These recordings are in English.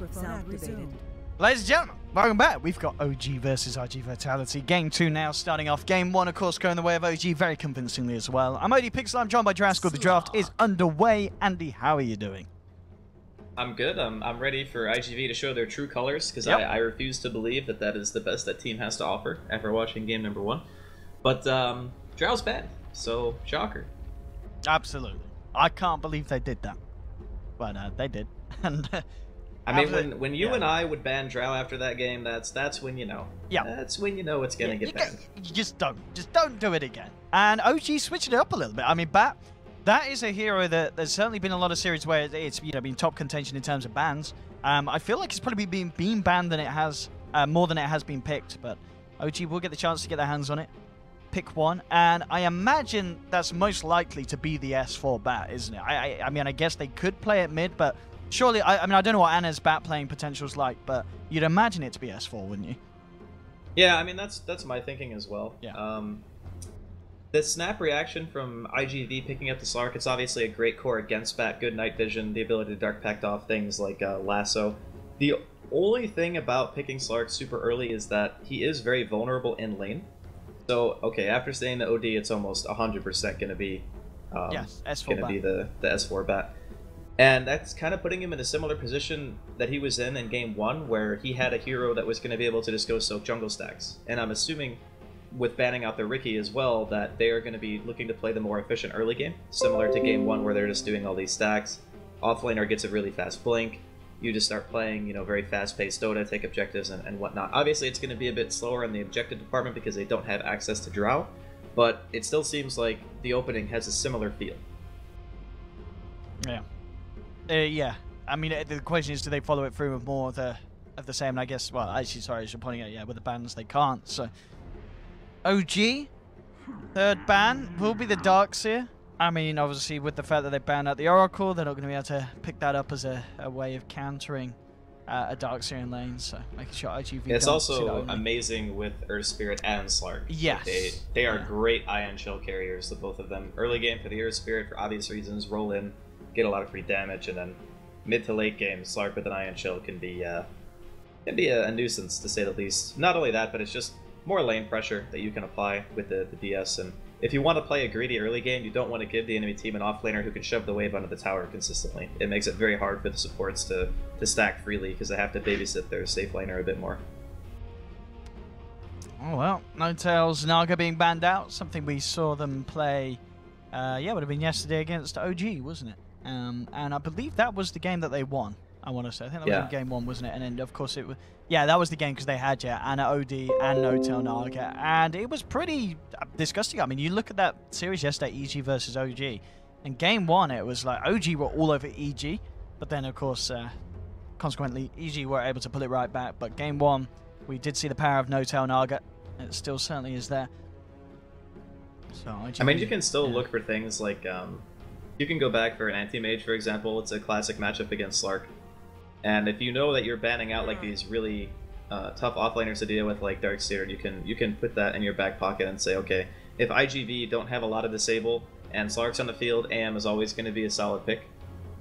Microphone activated. Ladies and gentlemen, welcome back. We've got OG versus iG.Vitality. Game 2 now, starting off. Game 1, of course, going the way of OG very convincingly as well. I'm Odpixel, I'm joined by Drasko. The draft is underway. Andy, how are you doing? I'm good. I'm ready for IGV to show their true colors, because I refuse to believe that that is the best that team has to offer after watching game number 1. But Drow's bad, so shocker. Absolutely. I can't believe they did that. Well, no, they did. And I mean, when you and I would ban Drow after that game, that's when you know. Yeah. That's when you know it's going to get banned. You just don't do it again. And OG switched it up a little bit. I mean, that is a hero that there's certainly been a lot of series where it's been top contention in terms of bans. I feel like it's probably been banned than it has more than it has been picked, but OG will get the chance to get their hands on it. Pick one, and I imagine that's most likely to be the S4 bat, isn't it? I mean, I guess they could play it mid, but surely, I mean, I don't know what Ana's bat playing potential's like, but you'd imagine it to be S4, wouldn't you? Yeah, I mean, that's my thinking as well. Yeah. The snap reaction from IGV picking up the Slark, it's obviously a great core against Bat, good night vision, the ability to dark pact off things like Lasso. The only thing about picking Slark super early is that he is very vulnerable in lane. So, okay, after staying the OD, it's almost 100% going to be the S4 Bat. And that's kind of putting him in a similar position that he was in game 1, where he had a hero that was going to be able to just go soak jungle stacks. And I'm assuming, with banning out the Ricky as well, that they are going to be looking to play the more efficient early game, similar to game 1 where they're just doing all these stacks. Offlaner gets a really fast blink. You just start playing, very fast-paced Dota, take objectives and whatnot. Obviously, it's going to be a bit slower in the objective department because they don't have access to Drow, but it still seems like the opening has a similar feel. Yeah. Yeah. I mean, the question is, do they follow it through with more of the same? And I guess, well, actually, sorry, I should point out, yeah, with the bans, they can't, so... OG, third ban, will be the Darkseer. I mean, obviously, with the fact that they banned out the Oracle, they're not going to be able to pick that up as a way of countering a Darkseer in lane, so making sure IGV... It's also amazing with Earth Spirit and Slark. Yes. They are great ion shell carriers, the both of them. Early game for the Earth Spirit, for obvious reasons, roll in, get a lot of free damage, and then mid to late game, Slark with an ion shell can be a nuisance, to say the least. Not only that, but it's just... more lane pressure that you can apply with the DS, and if you want to play a greedy early game, you don't want to give the enemy team an offlaner who can shove the wave under the tower consistently. It makes it very hard for the supports to stack freely because they have to babysit their safe laner a bit more. Oh well, N0tail's Naga being banned out, something we saw them play, it would have been yesterday against OG, wasn't it? And I believe that was the game that they won. I want to say. I think that was in game 1, wasn't it? And then, of course, it was... Yeah, that was the game because they had, Ana, OD, and N0tail Naga. And it was pretty disgusting. I mean, you look at that series yesterday, EG versus OG. And game 1, it was like OG were all over EG. But then, of course, consequently, EG were able to pull it right back. But game 1, we did see the power of N0tail Naga. It still certainly is there. So, I mean, you can still look for things like... you can go back for an anti-mage, for example. It's a classic matchup against Slark. And if you know that you're banning out like these really tough offlaners to deal with, like Darkseer, you can put that in your back pocket and say, okay, if IGV don't have a lot of disable and Slark's on the field, AM is always going to be a solid pick.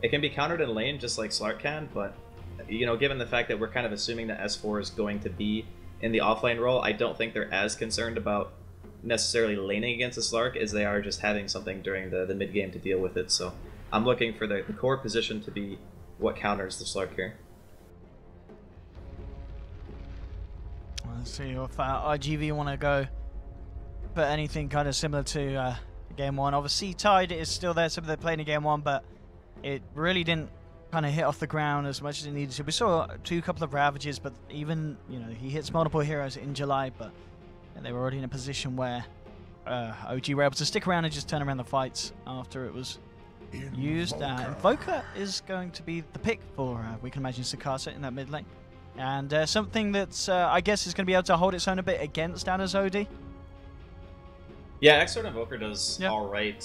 It can be countered in lane just like Slark can, but given the fact that we're kind of assuming that S4 is going to be in the offlane role, I don't think they're as concerned about necessarily laning against the Slark as they are just having something during the mid game to deal with it. So I'm looking for the core position to be what counters the Slark here. Let's see if IGV want to go for anything kind of similar to game 1. Obviously, Tide is still there, something they played in game 1, but it really didn't kind of hit off the ground as much as it needed to. We saw a couple of Ravages, but even, he hits multiple heroes in July, but they were already in a position where OG were able to stick around and just turn around the fights after it was... used. Invoker is going to be the pick for, we can imagine, Sakasa in that mid lane. And something that's, I guess, is going to be able to hold its own a bit against Ana's OD. Yeah, Xord Invoker does all right.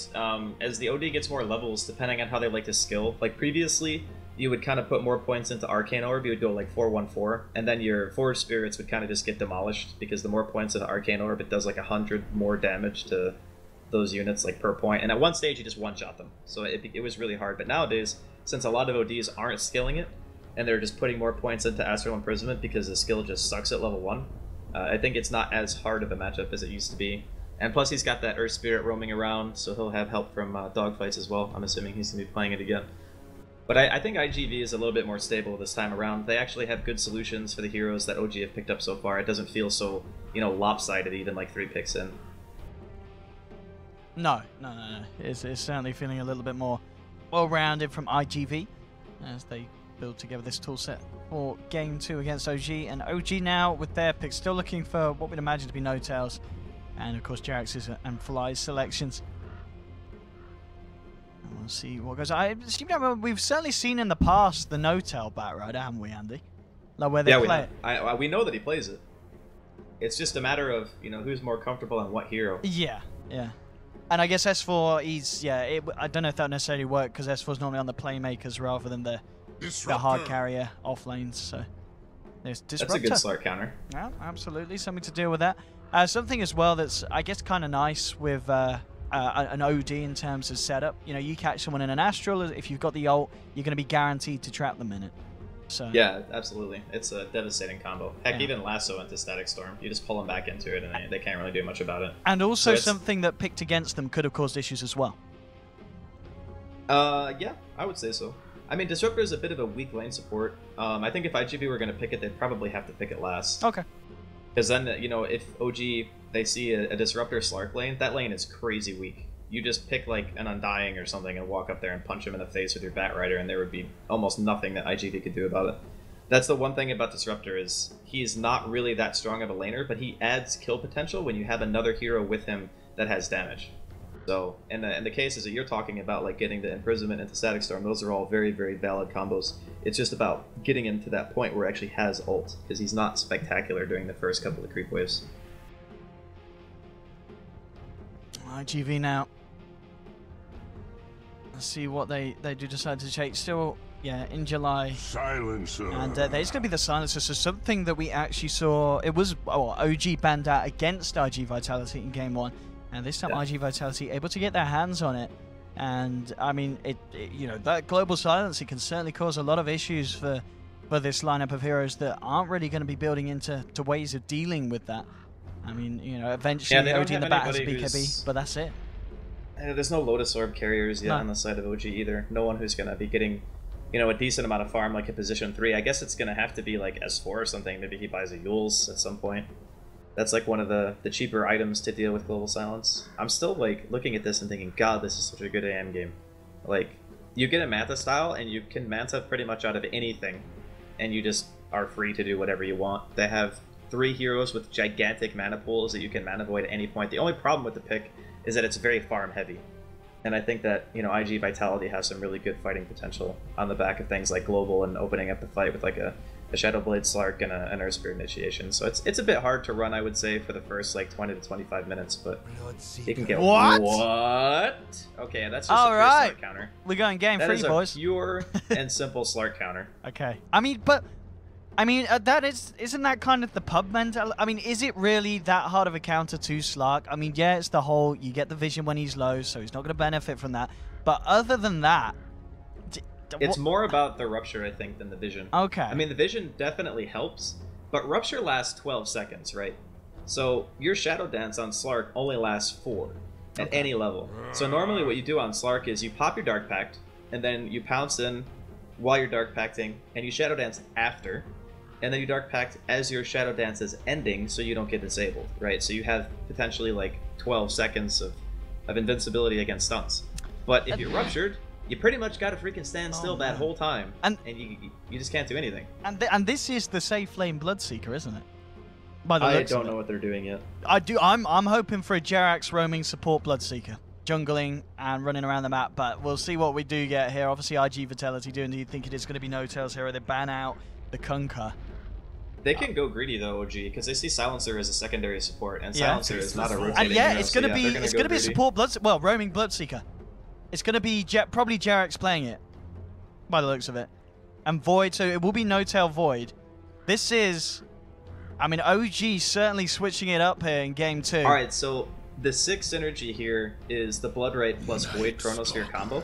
As the OD gets more levels, depending on how they like to skill. Like previously, you would kind of put more points into Arcane Orb, you would go like 4-1-4, and then your Forge Spirits would kind of just get demolished, because the more points into Arcane Orb, it does like 100 more damage to those units like per point, and at one stage you just one-shot them, so it was really hard. But nowadays, since a lot of ODs aren't skilling it, and they're just putting more points into Astral Imprisonment because the skill just sucks at level 1. I think it's not as hard of a matchup as it used to be. And plus he's got that Earth Spirit roaming around, so he'll have help from Dogfights as well. I'm assuming he's going to be playing it again. But I think iG.V is a little bit more stable this time around. They actually have good solutions for the heroes that OG have picked up so far. It doesn't feel so, you know, lopsided even like 3 picks in. No. It's certainly feeling a little bit more well-rounded from iG.V as they build together this tool set for Game 2 against OG. And OG now with their picks still looking for what we'd imagine to be No-Tails. And of course Jerax's and Fly's selections. And we'll see what goes on. We've certainly seen in the past the No-Tail Batrider, haven't we, Andy? Like where they play it. We know that he plays it. It's just a matter of, you know, who's more comfortable and what hero. Yeah. And I guess S4, I don't know if that would necessarily work because S4's normally on the playmakers rather than the hard carrier off lanes. So there's Disruptor. That's a good start counter. Yeah, absolutely. Something to deal with that. Something as well that's, I guess, kind of nice with an OD in terms of setup. You know, you catch someone in an Astral, if you've got the ult, you're going to be guaranteed to trap them in it. So yeah, absolutely. It's a devastating combo. Heck, even Lasso into Static Storm. You just pull them back into it and they can't really do much about it. And also something that picked against them could have caused issues as well. Yeah, I would say so. I mean, Disruptor is a bit of a weak lane support. I think if iG.V were going to pick it, they'd probably have to pick it last. Okay. Because then, you know, if OG, they see a Disruptor Slark lane, that lane is crazy weak. You just pick like an Undying or something and walk up there and punch him in the face with your Batrider, and there would be almost nothing that iG.V could do about it. That's the one thing about Disruptor is he's not really that strong of a laner, but he adds kill potential when you have another hero with him that has damage. So in the cases that you're talking about, like getting the Imprisonment into Static Storm, those are all very, very valid combos. It's just about getting him to that point where he actually has ult, because he's not spectacular during the first couple of creep waves. iG.V now. Let's see what they do decide to take. Still, yeah, Injulai. Silencer. And there's going to be the Silencer. So something that we actually saw, it was OG banned out against iG.Vitality in Game 1. And this time iG.Vitality able to get their hands on it. And, I mean, you know, that global silence, it can certainly cause a lot of issues for this lineup of heroes that aren't really going to be building into ways of dealing with that. I mean, you know, eventually OG in the back has a BKB, but that's it. There's no Lotus Orb carriers yet on the side of OG either. No one who's going to be getting, you know, a decent amount of farm, like a position 3. I guess it's going to have to be like S4 or something. Maybe he buys a Yule's at some point. That's like one of the cheaper items to deal with global silence. I'm still like looking at this and thinking, God, this is such a good AM game. Like, you get a Mantha style and you can Mantha pretty much out of anything. And you just are free to do whatever you want. They have 3 heroes with gigantic mana pools that you can mana void at any point. The only problem with the pick is that it's very farm heavy. And I think that, you know, iG.Vitality has some really good fighting potential on the back of things like global and opening up the fight with like a Shadowblade Slark and an Earth Spirit Initiation. So it's a bit hard to run, I would say, for the first like 20 to 25 minutes, but you can get what? Okay, that's just a pure Slark counter. We're going game free, boys. Pure and simple Slark counter. Okay. I mean, isn't that kind of the pub mentality? I mean, is it really that hard of a counter to Slark? I mean, yeah, it's the whole, you get the vision when he's low, so he's not going to benefit from that. But other than that... It's more about the Rupture, I think, than the vision. Okay. I mean, the vision definitely helps, but Rupture lasts 12 seconds, right? So your Shadow Dance on Slark only lasts 4 at any level. So normally what you do on Slark is you pop your Dark Pact, and then you pounce in while you're Dark Pacting, and you Shadow Dance after... And then you Dark Pact as your Shadow Dance is ending, so you don't get disabled, right? So you have potentially like 12 seconds of invincibility against stuns. But if you're Ruptured, you pretty much got to freaking stand still that whole time, and you just can't do anything. And this is the safe lane Bloodseeker, isn't it? By the looks of it. I don't know what they're doing yet. I'm hoping for a Jerax roaming support Bloodseeker, jungling and running around the map, but we'll see what we do get here. Obviously, iG.Vitality do indeed think it is going to be No-Tail's hero. They ban out the Kunkka. They can go greedy though, OG, because they see Silencer as a secondary support, and Silencer is not a rotating hero, it's going to be a support roaming Bloodseeker. It's going to be probably Jerax playing it, by the looks of it, and Void. So it will be No-Tail Void. This is, I mean, OG certainly switching it up here in Game 2. All right, so the 6 synergy here is the Bloodwraith plus Void Chronosphere combo.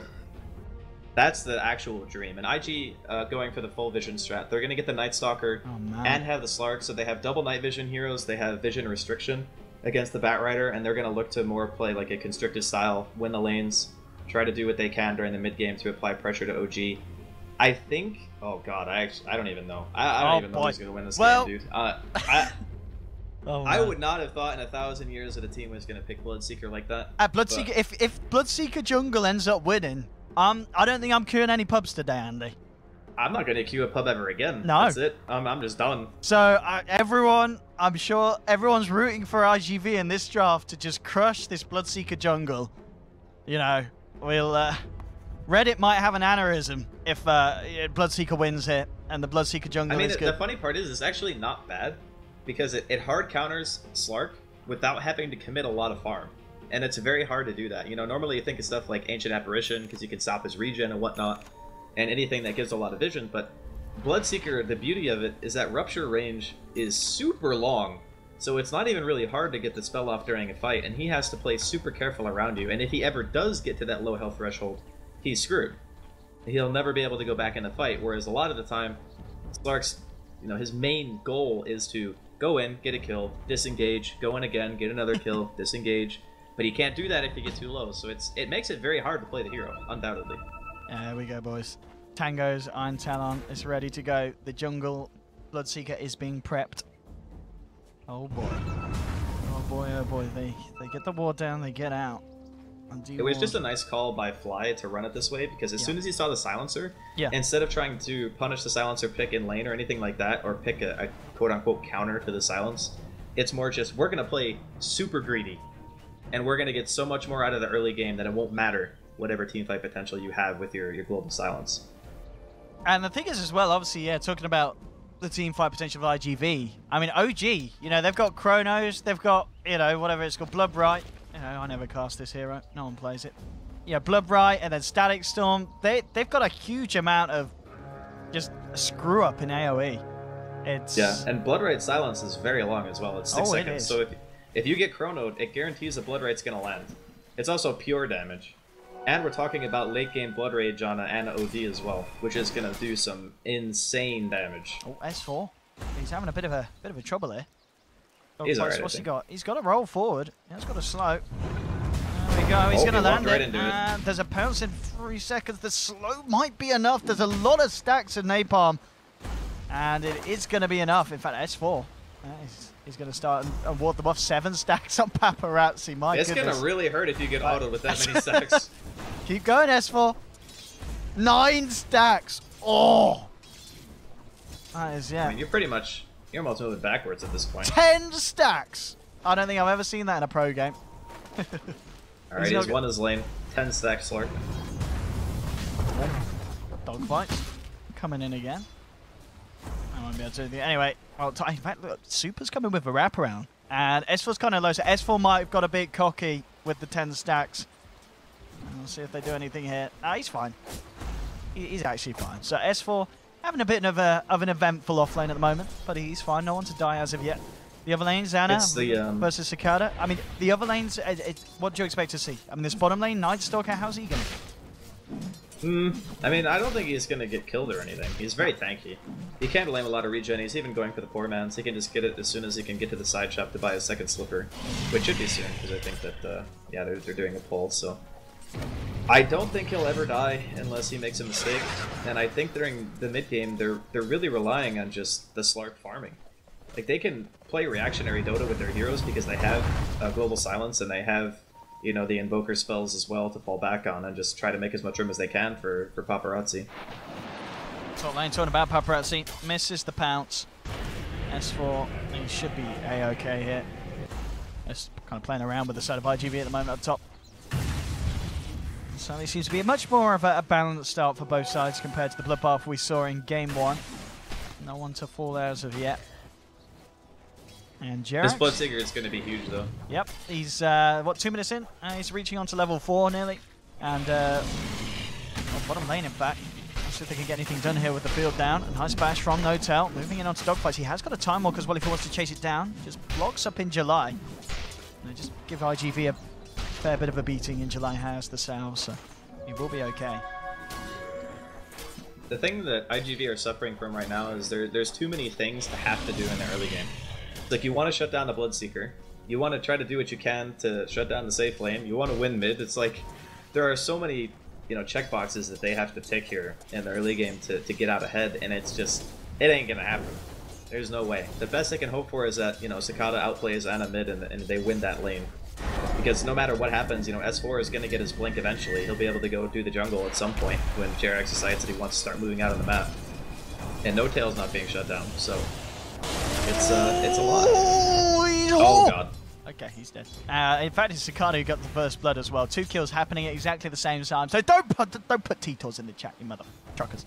That's the actual dream. And IG going for the full vision strat. They're going to get the Night Stalker and have the Slark, so they have double night vision heroes. They have vision restriction against the Batrider, and they're going to look to more play like a constricted style, win the lanes, try to do what they can during the mid game to apply pressure to OG. I think. Oh god, I don't even know. I don't even know who's going to win this game, dude. I would not have thought in 1,000 years that a team was going to pick Bloodseeker like that. Bloodseeker. If Bloodseeker jungle ends up winning, I don't think I'm queuing any pubs today, Andy. I'm not going to queue a pub ever again. No, that's it. I'm just done. So everyone, I'm sure everyone's rooting for IGV in this draft to just crush this Bloodseeker jungle. You know, we'll Reddit might have an aneurysm if Bloodseeker wins here and the Bloodseeker jungle is good. The funny part is it's actually not bad, because it hard counters Slark without having to commit a lot of farm. And it's very hard to do that. You know, normally you think of stuff like Ancient Apparition, because you can stop his regen and whatnot, and anything that gives a lot of vision, but Bloodseeker, the beauty of it is that Rupture range is super long, so it's not even really hard to get the spell off during a fight, and he has to play super careful around you, and if he ever does get to that low health threshold, he's screwed. He'll never be able to go back in the fight, whereas a lot of the time, Slark's, you know, his main goal is to go in, get a kill, disengage, go in again, get another kill, disengage. But he can't do that if you get too low, so it makes it very hard to play the hero, undoubtedly. There we go, boys. Tango's Iron Talon is ready to go. The jungle Bloodseeker is being prepped. Oh boy. Oh boy, oh boy. They get the ward down, they get out. It was just a nice call by Fly to run it this way, because as soon as he saw the silencer, instead of trying to punish the silencer pick in lane or anything like that, or pick a quote-unquote counter to the silence, it's more just, we're going to play super greedy, and we're going to get so much more out of the early game that it won't matter whatever teamfight potential you have with your global silence. And the thing is as well, obviously, talking about the teamfight potential of IGV, I mean, OG, you know, they've got Chronos, they've got, you know, whatever it's called, Bloodbright. You know, I never cast this hero. No one plays it. Yeah, Bloodbright and then Static Storm. They've got a huge amount of just screw up in AoE. It's and Bloodright's silence is very long as well. It's 6 seconds. So if you get chronoed, it guarantees the Bloodright's gonna land. It's also pure damage. And we're talking about late game Blood Rage on an OD as well, which is gonna do some insane damage. Oh, S4. He's having a bit of a trouble here. He's right, what's he got? He's got to roll forward. He's got to slow. There we go. He's going to land it. And there's a pounce in 3 seconds. The slow might be enough. There's a lot of stacks of napalm. And it is going to be enough. In fact, S4. He's going to start and ward them off 7 stacks on Paparazzi. My goodness. It's going to really hurt if you get autoed with that many stacks. Keep going, S4. 9 stacks. Oh. That is, I mean, you're pretty much... You're almost moving backwards at this point. 10 stacks! I don't think I've ever seen that in a pro game. Alright, he's won his lane. 10 stacks, Slark. Dogfights. Coming in again. I won't be able to do anything. Anyway, in fact, look, Super's coming with a wraparound. And S4's kind of low, so S4 might have got a bit cocky with the 10 stacks. We'll see if they do anything here. Nah, he's fine. He's actually fine. So S4... having a bit of an eventful offlane at the moment, but he's fine. No one to die as of yet. The other lanes, Ana versus Cicada. I mean, the other lanes, what do you expect to see? I mean, this bottom lane, Night Stalker, how's he going to do? I mean, I don't think he's going to get killed or anything. He's very tanky. He can blame a lot of regen. He's even going for the poor man's. He can just get it as soon as he can get to the side shop to buy a second slipper, which should be soon, because I think that, yeah, they're doing a pull, so... I don't think he'll ever die unless he makes a mistake, and I think during the mid-game they're really relying on just the Slark farming. Like, they can play reactionary Dota with their heroes because they have global silence and they have, you know, the invoker spells as well to fall back on and just try to make as much room as they can for Paparazzi. Top lane talking about Paparazzi, misses the pounce. S4, he should be A-OK here. Just kind of playing around with the side of IGV at the moment up top. So it seems to be much more of a balanced start for both sides compared to the bloodbath we saw in game 1. No one to fall as of yet. And Jerax. This Bloodseeker is going to be huge though. Yep, he's, what, 2 minutes in? He's reaching on to level 4 nearly. And, bottom lane in fact. Let's see if they can get anything done here with the field down. And nice bash from N0tail. Moving in onto Dogfights. He has got a time walk as well if he wants to chase it down. Just blocks up Injulai. And they just give IGV a fair bit of a beating Injulai has the salve, so he will be okay. The thing that IGV are suffering from right now is there's too many things to have to do in the early game. It's like you want to shut down the Bloodseeker, you want to try to do what you can to shut down the safe lane, you want to win mid. It's like there are so many, you know, checkboxes that they have to tick here in the early game to get out ahead, and it's just, it ain't gonna happen. There's no way. The best they can hope for is that, you know, Cicada outplays Ana mid and they win that lane. Because no matter what happens, you know, S4 is going to get his blink eventually. He'll be able to go do the jungle at some point when Jerax decides that he wants to start moving out on the map. And N0tail's not being shut down, so it's a lot. Oh god. Okay, he's dead. In fact, it's Cicada who got the first blood as well. 2 kills happening at exactly the same time. So don't put T-Tors in the chat, you mother truckers.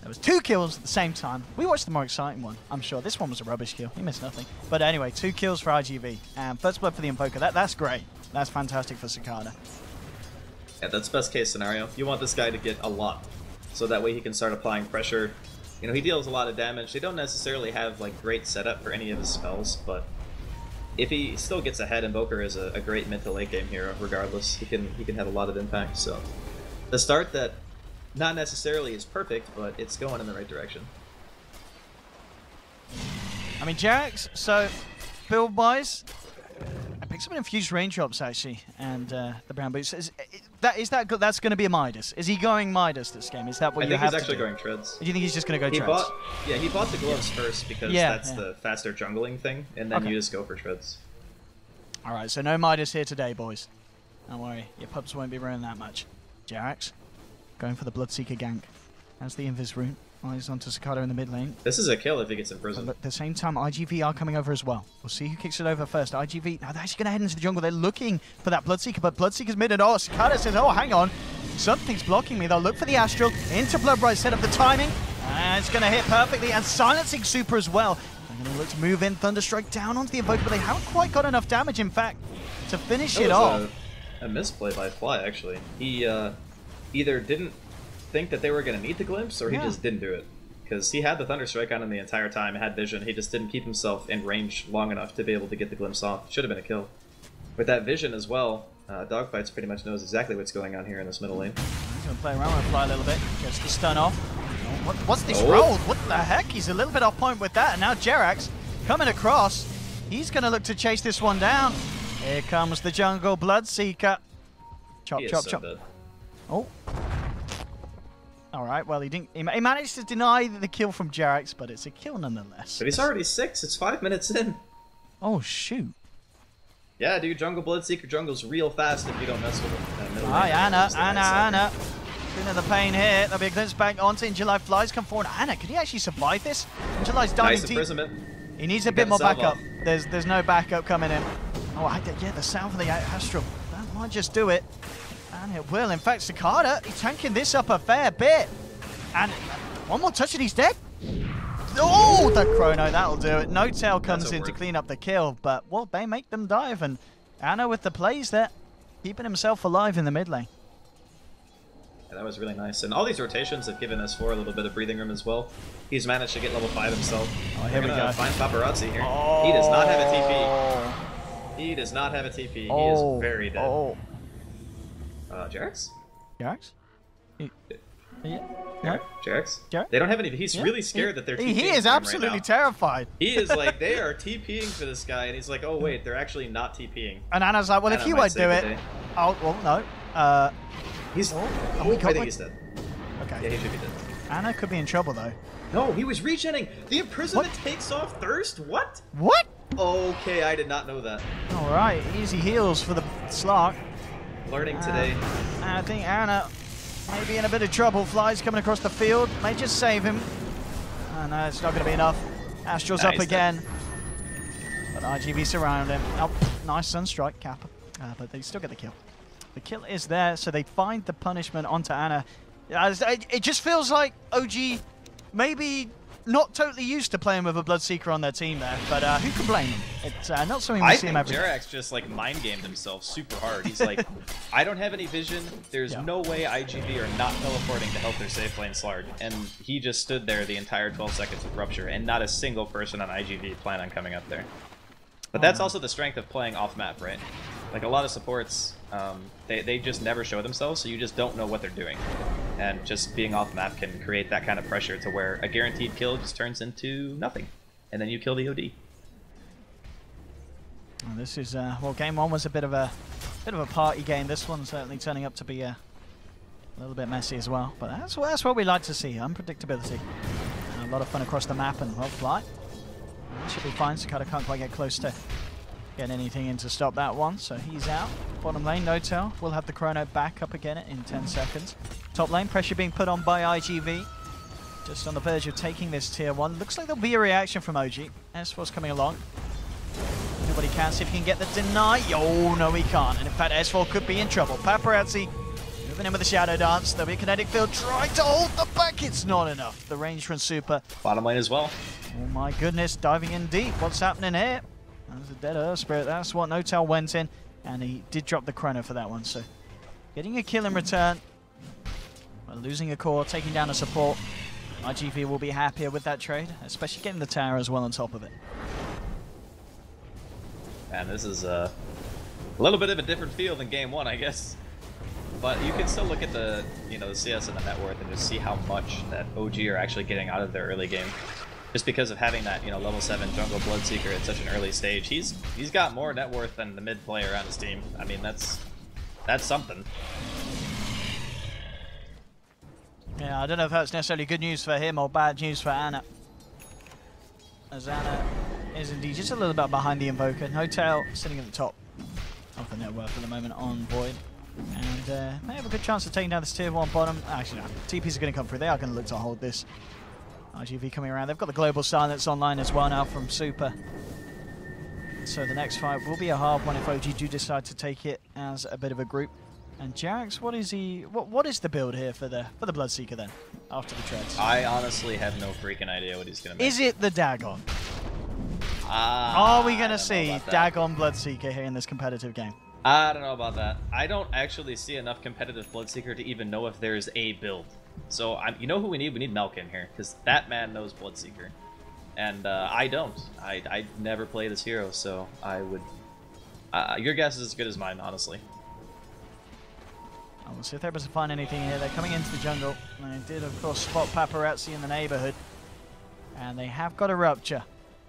There was 2 kills at the same time. We watched the more exciting one, I'm sure. This one was a rubbish kill. He missed nothing. But anyway, 2 kills for IGV. First blood for the Invoker. That's great. That's fantastic for Cicada. Yeah, that's best case scenario. You want this guy to get a lot, so that way he can start applying pressure. You know, he deals a lot of damage. They don't necessarily have like great setup for any of his spells, but if he still gets ahead, Invoker is a great mid to late game hero. Regardless, he can have a lot of impact. So the start that. Not necessarily is perfect, but it's going in the right direction. I mean, Jerax, so build-wise, I picked some infused raindrops, actually, and the brown boots. That's going to be a Midas. Is he going Midas this game? Is that what you have to do? I think he's actually going Treads. Do you think he's just going to go Treads? Yeah, he bought the gloves first because that's the faster jungling thing, and then you just go for Treads. All right, so no Midas here today, boys. Don't worry, your pubs won't be ruined that much. Jerax? Going for the Bloodseeker gank. As the Invis route. Eyes onto Cicada in the mid lane. This is a kill if he gets imprisoned. But at the same time, IGV are coming over as well. We'll see who kicks it over first. IGV, now they're actually going to head into the jungle. They're looking for that Bloodseeker, but Bloodseeker's mid, and oh, Cicada says, oh, hang on. Something's blocking me. They'll look for the Astral. Into Bloodrise, set up the timing. And it's going to hit perfectly, and silencing Super as well. They're going to look to move in, Thunderstrike down onto the Invoker, but they haven't quite got enough damage, in fact, to finish it off. A misplay by Fly, actually. He, either didn't think that they were going to need the glimpse, or he just didn't do it. Because he had the Thunderstrike on him the entire time, had vision, he just didn't keep himself in range long enough to be able to get the glimpse off. Should have been a kill. With that vision as well, Dogfights pretty much knows exactly what's going on here in this middle lane. He's going to play around with Fly a little bit, gets the stun off. What's this roll? What the heck? He's a little bit off point with that, and now Jerax coming across. He's going to look to chase this one down. Here comes the jungle Bloodseeker. Chop, chop, chop. Dead. Oh. All right. Well, he managed to deny the kill from Jerax, but it's a kill nonetheless. But he's already 6. It's 5 minutes in. Oh shoot. Yeah, dude. Jungle Bloodseeker jungles real fast if you don't mess with him. Hi, Ana. Feeling the pain here. There'll be a glimpse back onto Injulai. Flies come forward. Ana, could he actually survive this? Injulai's diving deep. Imprisonment. He needs a bit more backup. There's no backup coming in. Oh, the sound of the Astral. That might just do it. And it will. In fact, Cicada, he's tanking this up a fair bit. And one more touch and he's dead. Oh, the chrono, that'll do it. N0tail comes in to clean up the kill, but well, they make them dive. And Ana with the plays there, keeping himself alive in the mid lane. Yeah, that was really nice. And all these rotations have given S4 a little bit of breathing room as well. He's managed to get level 5 himself. Oh, here we go. Find Paparazzi here. Oh. He does not have a TP. He does not have a TP. Oh. He is very dead. Oh. Jerax? Jerax? Jerax? They don't have any. He's really scared that they're TPing. He is absolutely terrified. He is like, they are TPing for this guy, and he's like, oh wait, they're actually not TPing. And Anna's like, well, if you won't do it, I'll. Well, no. He's. I think he's dead. Okay. Yeah, he should be dead. Ana could be in trouble though. No, he was regening. The imprisonment takes off Thirst. What? What? Okay, I did not know that. All right, easy heals for the Slark. Learning today. I think Ana may be in a bit of trouble. Fly's coming across the field. May just save him. Oh, no, it's not going to be enough. Astral's up again. But IGV surround him. Oh, nice Sunstrike, Kappa. But they still get the kill. The kill is there, so they find the punishment onto Ana. It just feels like OG maybe not totally used to playing with a Bloodseeker on their team there, but who can blame him? It's not something we see him every day. Jerax just like mind-gamed himself super hard. He's like, I don't have any vision. There's no way IGV are not teleporting to help their safe lane Slarg. And he just stood there the entire 12 seconds of Rupture, and not a single person on IGV planned on coming up there. But that's also the strength of playing off-map, right? Like a lot of supports, they just never show themselves, so you just don't know what they're doing. and just being off map can create that kind of pressure to where a guaranteed kill just turns into nothing, and then you kill the OD. Well, this is well, game one was a bit of a party game. This one's certainly turning up to be a little bit messy as well, but that's what we like to see, unpredictability. And a lot of fun across the map, and well, Fly should be fine. Cicada can't quite get close to getting anything in to stop that one, so he's out. Bottom lane, N0tail will have the chrono back up again in 10 seconds. Top lane, pressure being put on by iG.V. Just on the verge of taking this tier one. Looks like there'll be a reaction from OG. S4's coming along. Nobody can, see if he can get the deny. Oh, no, he can't. And in fact, S4 could be in trouble. Paparazzi moving in with the shadow dance. There'll be a kinetic field trying to hold the back. It's not enough. The range from Super. Bottom lane as well. Oh, my goodness. Diving in deep. What's happening here? That was a dead Earth Spirit. That's what N0tail went in. And he did drop the chrono for that one. So getting a kill in return. Well, losing a core, taking down a support. iG.V will be happier with that trade, especially getting the tower as well on top of it. Man, this is a little bit of a different feel than game one, I guess. But you can still look at the, you know, the CS and the net worth and just see how much that OG are actually getting out of their early game. Just because of having that, you know, level 7 jungle Bloodseeker at such an early stage, he's got more net worth than the mid player on his team. I mean, that's something. Yeah, I don't know if that's necessarily good news for him or bad news for Ana, as Ana is indeed just a little bit behind the Invoker. N0tail sitting at the top of the net worth at the moment on Void, and may have a good chance of taking down this tier 1 bottom. Actually, no, TPs are going to come through. They are going to look to hold this. iG.V coming around. They've got the global silence online as well now from Super. So the next fight will be a hard one if OG do decide to take it as a bit of a group. And Jerax, what is the build here for the Bloodseeker then? After the treads. I honestly have no freaking idea what he's gonna make. Is it the Dagon? Are we gonna see Dagon Bloodseeker here in this competitive game? I don't know about that. I don't actually see enough competitive Bloodseeker to even know if there's a build. So, you know who we need? We need Melkin here, because that man knows Bloodseeker. And I don't. I never play this hero, so I would... your guess is as good as mine, honestly. Oh, we'll see if they're able to find anything here. They're coming into the jungle. And they did, of course, spot Paparazzi in the neighborhood. And they have got a Rupture.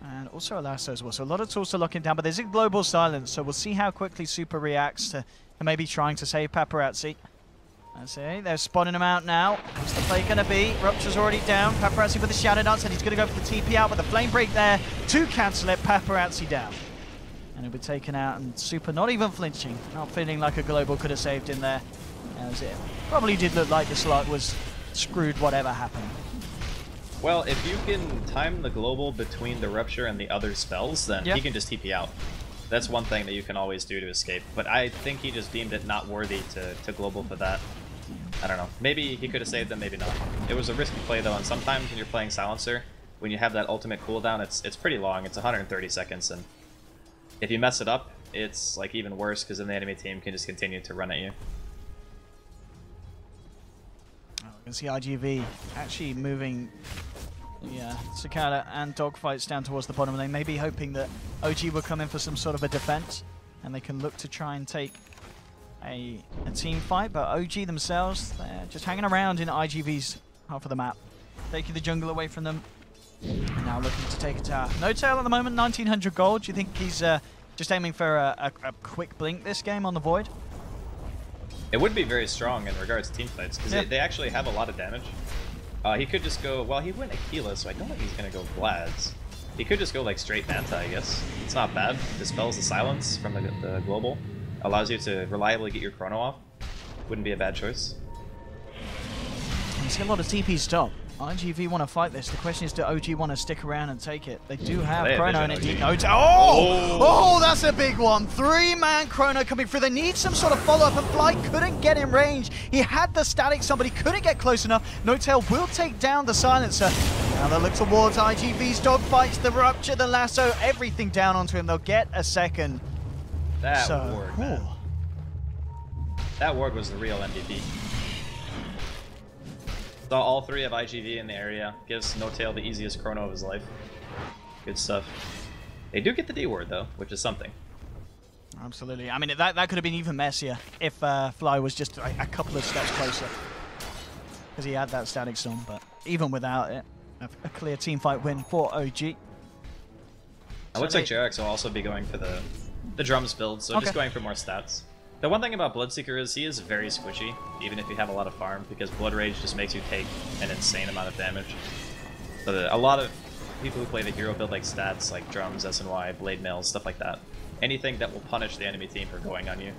And also a Lasso as well. So a lot of tools to lock him down, but there's a global silence. So we'll see how quickly Super reacts to maybe trying to save Paparazzi. That's it, they're spotting him out now. What's the play going to be? Rupture's already down. Paparazzi with the Shadow Dance, and he's going to go for the TP out, but the Flame Break there to cancel it. Paparazzi down. And he'll be taken out, and Super not even flinching. Not feeling like a global could have saved him there. As it probably did look like the slot was screwed whatever happened. Well, if you can time the global between the Rupture and the other spells, then yep, he can just TP out. That's one thing that you can always do to escape. But I think he just deemed it not worthy to global for that. I don't know. Maybe he could have saved them, maybe not. It was a risky play, though, and sometimes when you're playing Silencer, when you have that ultimate cooldown, it's pretty long. It's 130 seconds, and if you mess it up, it's like even worse, because then the enemy team can just continue to run at you. Oh, we can see iG.V actually moving, yeah, Cicada and Dogfights down towards the bottom, and they may be hoping that OG will come in for some sort of a defense, and they can look to try and take a team fight, but OG themselves, they're just hanging around in iG.V's half of the map, taking the jungle away from them, and now looking to take a tower. N0tail at the moment, 1900 gold. Do you think he's just aiming for a quick blink this game on the Void? It would be very strong in regards to team fights, because yeah, they actually have a lot of damage. He could just go, well, he went Aquila, so I don't think he's going to go Vlads. He could just go like straight Manta, I guess. It's not bad. Dispels the silence from the global. Allows you to reliably get your chrono off. Wouldn't be a bad choice. You see a lot of TPs top. iG.V want to fight this. The question is, do OG want to stick around and take it? They do have chrono, and indeed N0tail. Oh! Oh, that's a big one. 3-man chrono coming through. They need some sort of follow-up, and Fly couldn't get in range. He had the static, somebody couldn't get close enough. N0tail will take down the silencer. Now they look towards iG.V's Dogfights, the Rupture, the Lasso, everything down onto him. They'll get a second. That ward, man. That ward was the real MVP. Saw all three of iG.V in the area. Gives N0tail the easiest chrono of his life. Good stuff. They do get the D word though, which is something. Absolutely. I mean, that could have been even messier if Fly was just a couple of steps closer. because he had that static storm, but even without it, a clear teamfight win for OG. It looks like Jerax will also be going for the drums build, so just going for more stats. The one thing about Bloodseeker is he is very squishy, even if you have a lot of farm, because Blood Rage just makes you take an insane amount of damage. So a lot of people who play the hero build like stats, like drums, SNY, blade mills, stuff like that. Anything that will punish the enemy team for going on you.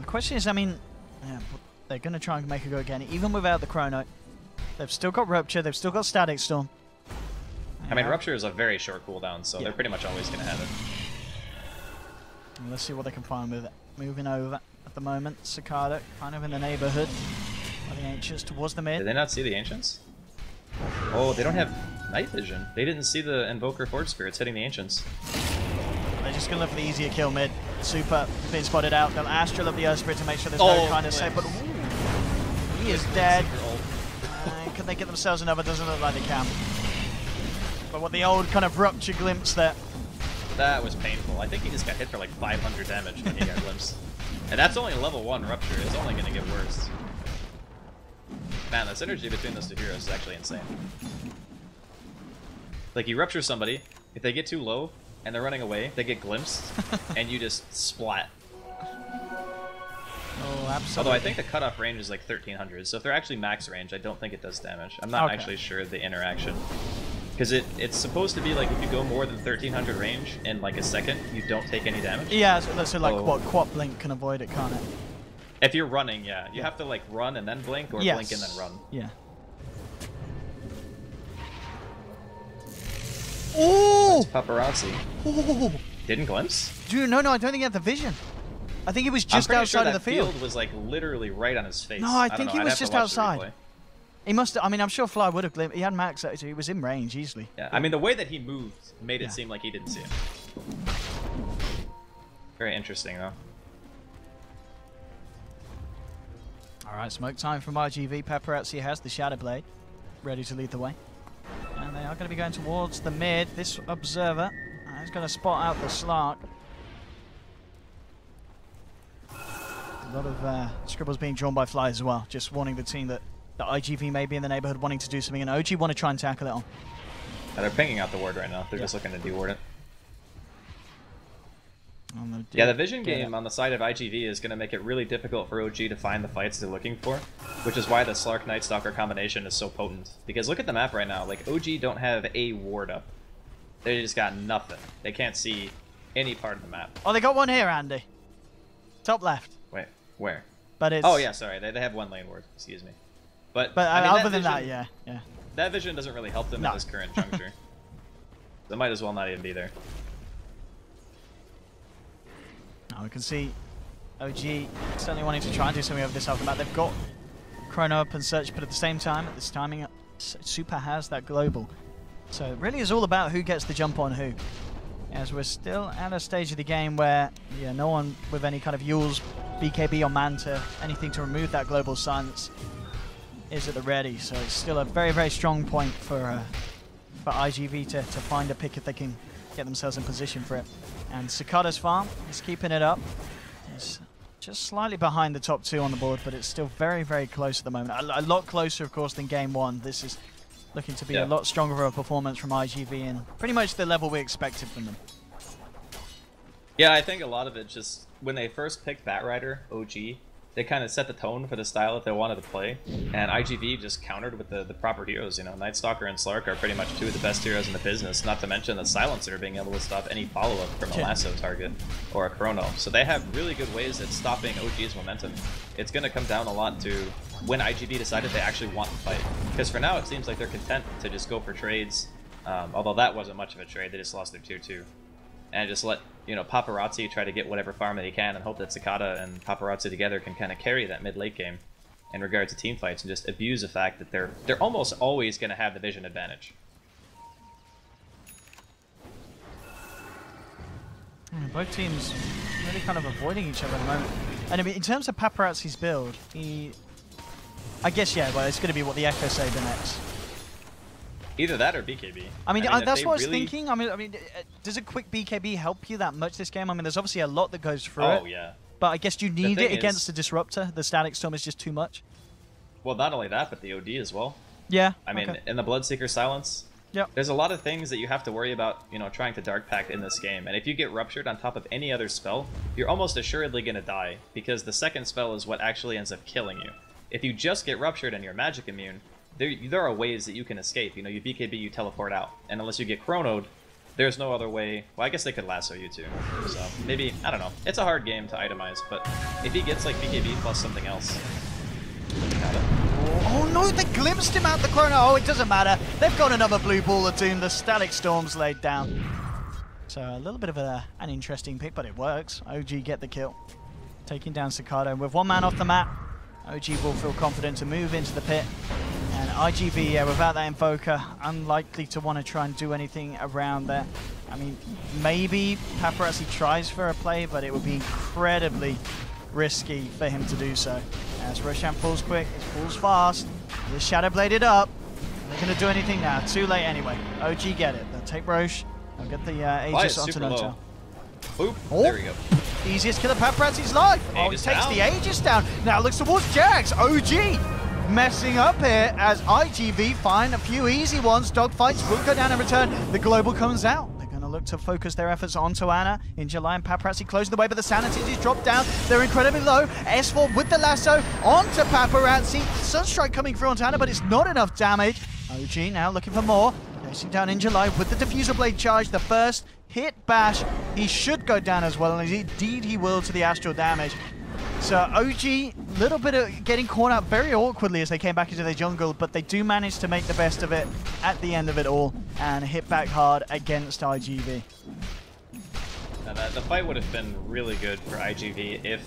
The question is, I mean, yeah, they're going to try and make a go again, even without the Chrono. They've still got Rupture, they've still got Static Storm. I mean, Rupture is a very short cooldown, so they're pretty much always going to have it. And let's see what they can find with it. Moving over at the moment, Cicada kind of in the neighborhood of the Ancients towards the mid. Did they not see the Ancients? Oh, they don't have night vision. They didn't see the Invoker Forge Spirits hitting the Ancients. They're just going to look for the easier kill mid. Super being spotted out. They'll Astral of the Earth Spirit to make sure there's no kind of save, but ooh, he is dead. Can they get themselves another? Doesn't look like they can. But what the old kind of Rupture glimpse there. That was painful. I think he just got hit for like 500 damage when he got glimpsed. And that's only level 1 Rupture. It's only going to get worse. Man, the synergy between those two heroes is actually insane. Like, you rupture somebody, if they get too low and they're running away, they get glimpsed, and you just splat. Oh, absolutely. Although I think the cutoff range is like 1300, so if they're actually max range, I don't think it does damage. I'm not actually sure of the interaction. Because it's supposed to be like if you go more than 1300 range in like a second, you don't take any damage. Yeah, so like what Quap Blink can avoid it, can't it? If you're running, yeah. You have to like run and then blink, or blink and then run. Yeah. Oh! That's Paparazzi. Oh. Didn't glimpse? Dude, no, I don't think he had the vision. I think he was just outside of the field. Field was like literally right on his face. No, I think he was just outside. He must have, I mean, I'm sure Fly would have glimpsed. He had max, so he was in range easily. Yeah, I mean, the way that he moved made it seem like he didn't see him. Very interesting, though. Alright, smoke time from RGV. Paparazzi has the Shadow Blade ready to lead the way. And they are going to be going towards the mid. This Observer is going to spot out the Slark. A lot of scribbles being drawn by Fly as well, just warning the team that the IGV may be in the neighborhood wanting to do something, and OG want to try and tackle it on. Yeah, they're pinging out the ward right now. They're just looking to deward it. Yeah, the vision game on the side of IGV is going to make it really difficult for OG to find the fights they're looking for, which is why the Slark Night Stalker combination is so potent. Because look at the map right now, like OG don't have a ward up. They just got nothing. They can't see any part of the map. Oh, they got one here, Andy. Top left. Wait, where? But it's... Oh yeah, sorry, they have one lane ward, excuse me. But I mean, other than that, yeah. That vision doesn't really help them at this current juncture. They might as well not even be there. Now we can see OG certainly wanting to try and do something over this aftermath. They've got Chrono up and Search, but at the same time, at this timing, Super has that global. So it really is all about who gets the jump on who. As we're still at a stage of the game where no one with any kind of Yule's, BKB or Manta, anything to remove that global silence is at the ready. So it's still a very, very strong point for IGV to find a pick if they can get themselves in position for it. And Sakata's farm is keeping it up. It's just slightly behind the top two on the board, but it's still very, very close at the moment. A lot closer, of course, than game one. This is looking to be a lot stronger of a performance from IGV and pretty much the level we expected from them. Yeah, I think a lot of it just, when they first picked Batrider, OG, they kind of set the tone for the style that they wanted to play. And IGV just countered with the proper heroes. You know, Night Stalker and Slark are pretty much two of the best heroes in the business, not to mention the Silencer being able to stop any follow-up from a lasso target or a Chrono. So they have really good ways at stopping OG's momentum. It's going to come down a lot to when IGV decided they actually want to fight. Because for now, it seems like they're content to just go for trades. Although that wasn't much of a trade. They just lost their 2-2. And just let, you know, Paparazzi try to get whatever farm that he can and hope that Cicada and Paparazzi together can kind of carry that mid-late game in regards to team fights and just abuse the fact that they're almost always going to have the vision advantage. Both teams really kind of avoiding each other at the moment. And I mean, in terms of Paparazzi's build, I guess, well, it's going to be what the Echo Saber next. Either that or BKB. I mean that's what I was thinking. I mean, does a quick BKB help you that much this game? I mean, there's obviously a lot that goes through it. Oh, yeah. But I guess you need it against the Disruptor. The static storm is just too much. Well, not only that, but the OD as well. Yeah. I mean, and the Bloodseeker silence. Yep. There's a lot of things that you have to worry about, you know, trying to Dark Pact in this game. And if you get ruptured on top of any other spell, you're almost assuredly going to die, because the second spell is what actually ends up killing you. If you just get ruptured and you're magic immune, there are ways that you can escape. You know, you BKB, you teleport out. And unless you get chronoed, there's no other way. Well, I guess they could lasso you too. So maybe, I don't know. It's a hard game to itemize, but if he gets like BKB plus something else. Oh no, they glimpsed him out the corner. Oh, it doesn't matter. They've got another blue baller team. The static storm's laid down. So a little bit of an interesting pick, but it works. OG get the kill. Taking down Cicada. And with one man off the map, OG will feel confident to move into the pit. And iG.Vitality, yeah, without that Invoker, unlikely to want to try and do anything around there. I mean, maybe Paparazzi tries for a play, but it would be incredibly risky for him to do so. As Roshan pulls quick, pulls fast, the Shadow bladed up. They're going to do anything now. Too late anyway. OG get it. They'll take Roche. They'll get the Aegis onto N0tail. Boop. Oh. There we go. Easiest kill of Paparazzi's life. Oh, he takes the Aegis down. Now looks towards Jerax. OG messing up here as iG.Vitality find a few easy ones. Dogfights will go down and return. The global comes out. They're going to look to focus their efforts onto Ana. Injulai and Paparazzi closing the way, but the sanity is dropped down. They're incredibly low. S4 with the lasso onto Paparazzi. Sunstrike coming through onto Ana, but it's not enough damage. OG now looking for more. Chasing down Injulai with the diffuser blade charge. The first hit bash. He should go down as well, and indeed he will to the astral damage. So OG, a little bit of getting caught out very awkwardly as they came back into their jungle, but they do manage to make the best of it at the end of it all and hit back hard against iG.Vitality. The fight would have been really good for iG.Vitality if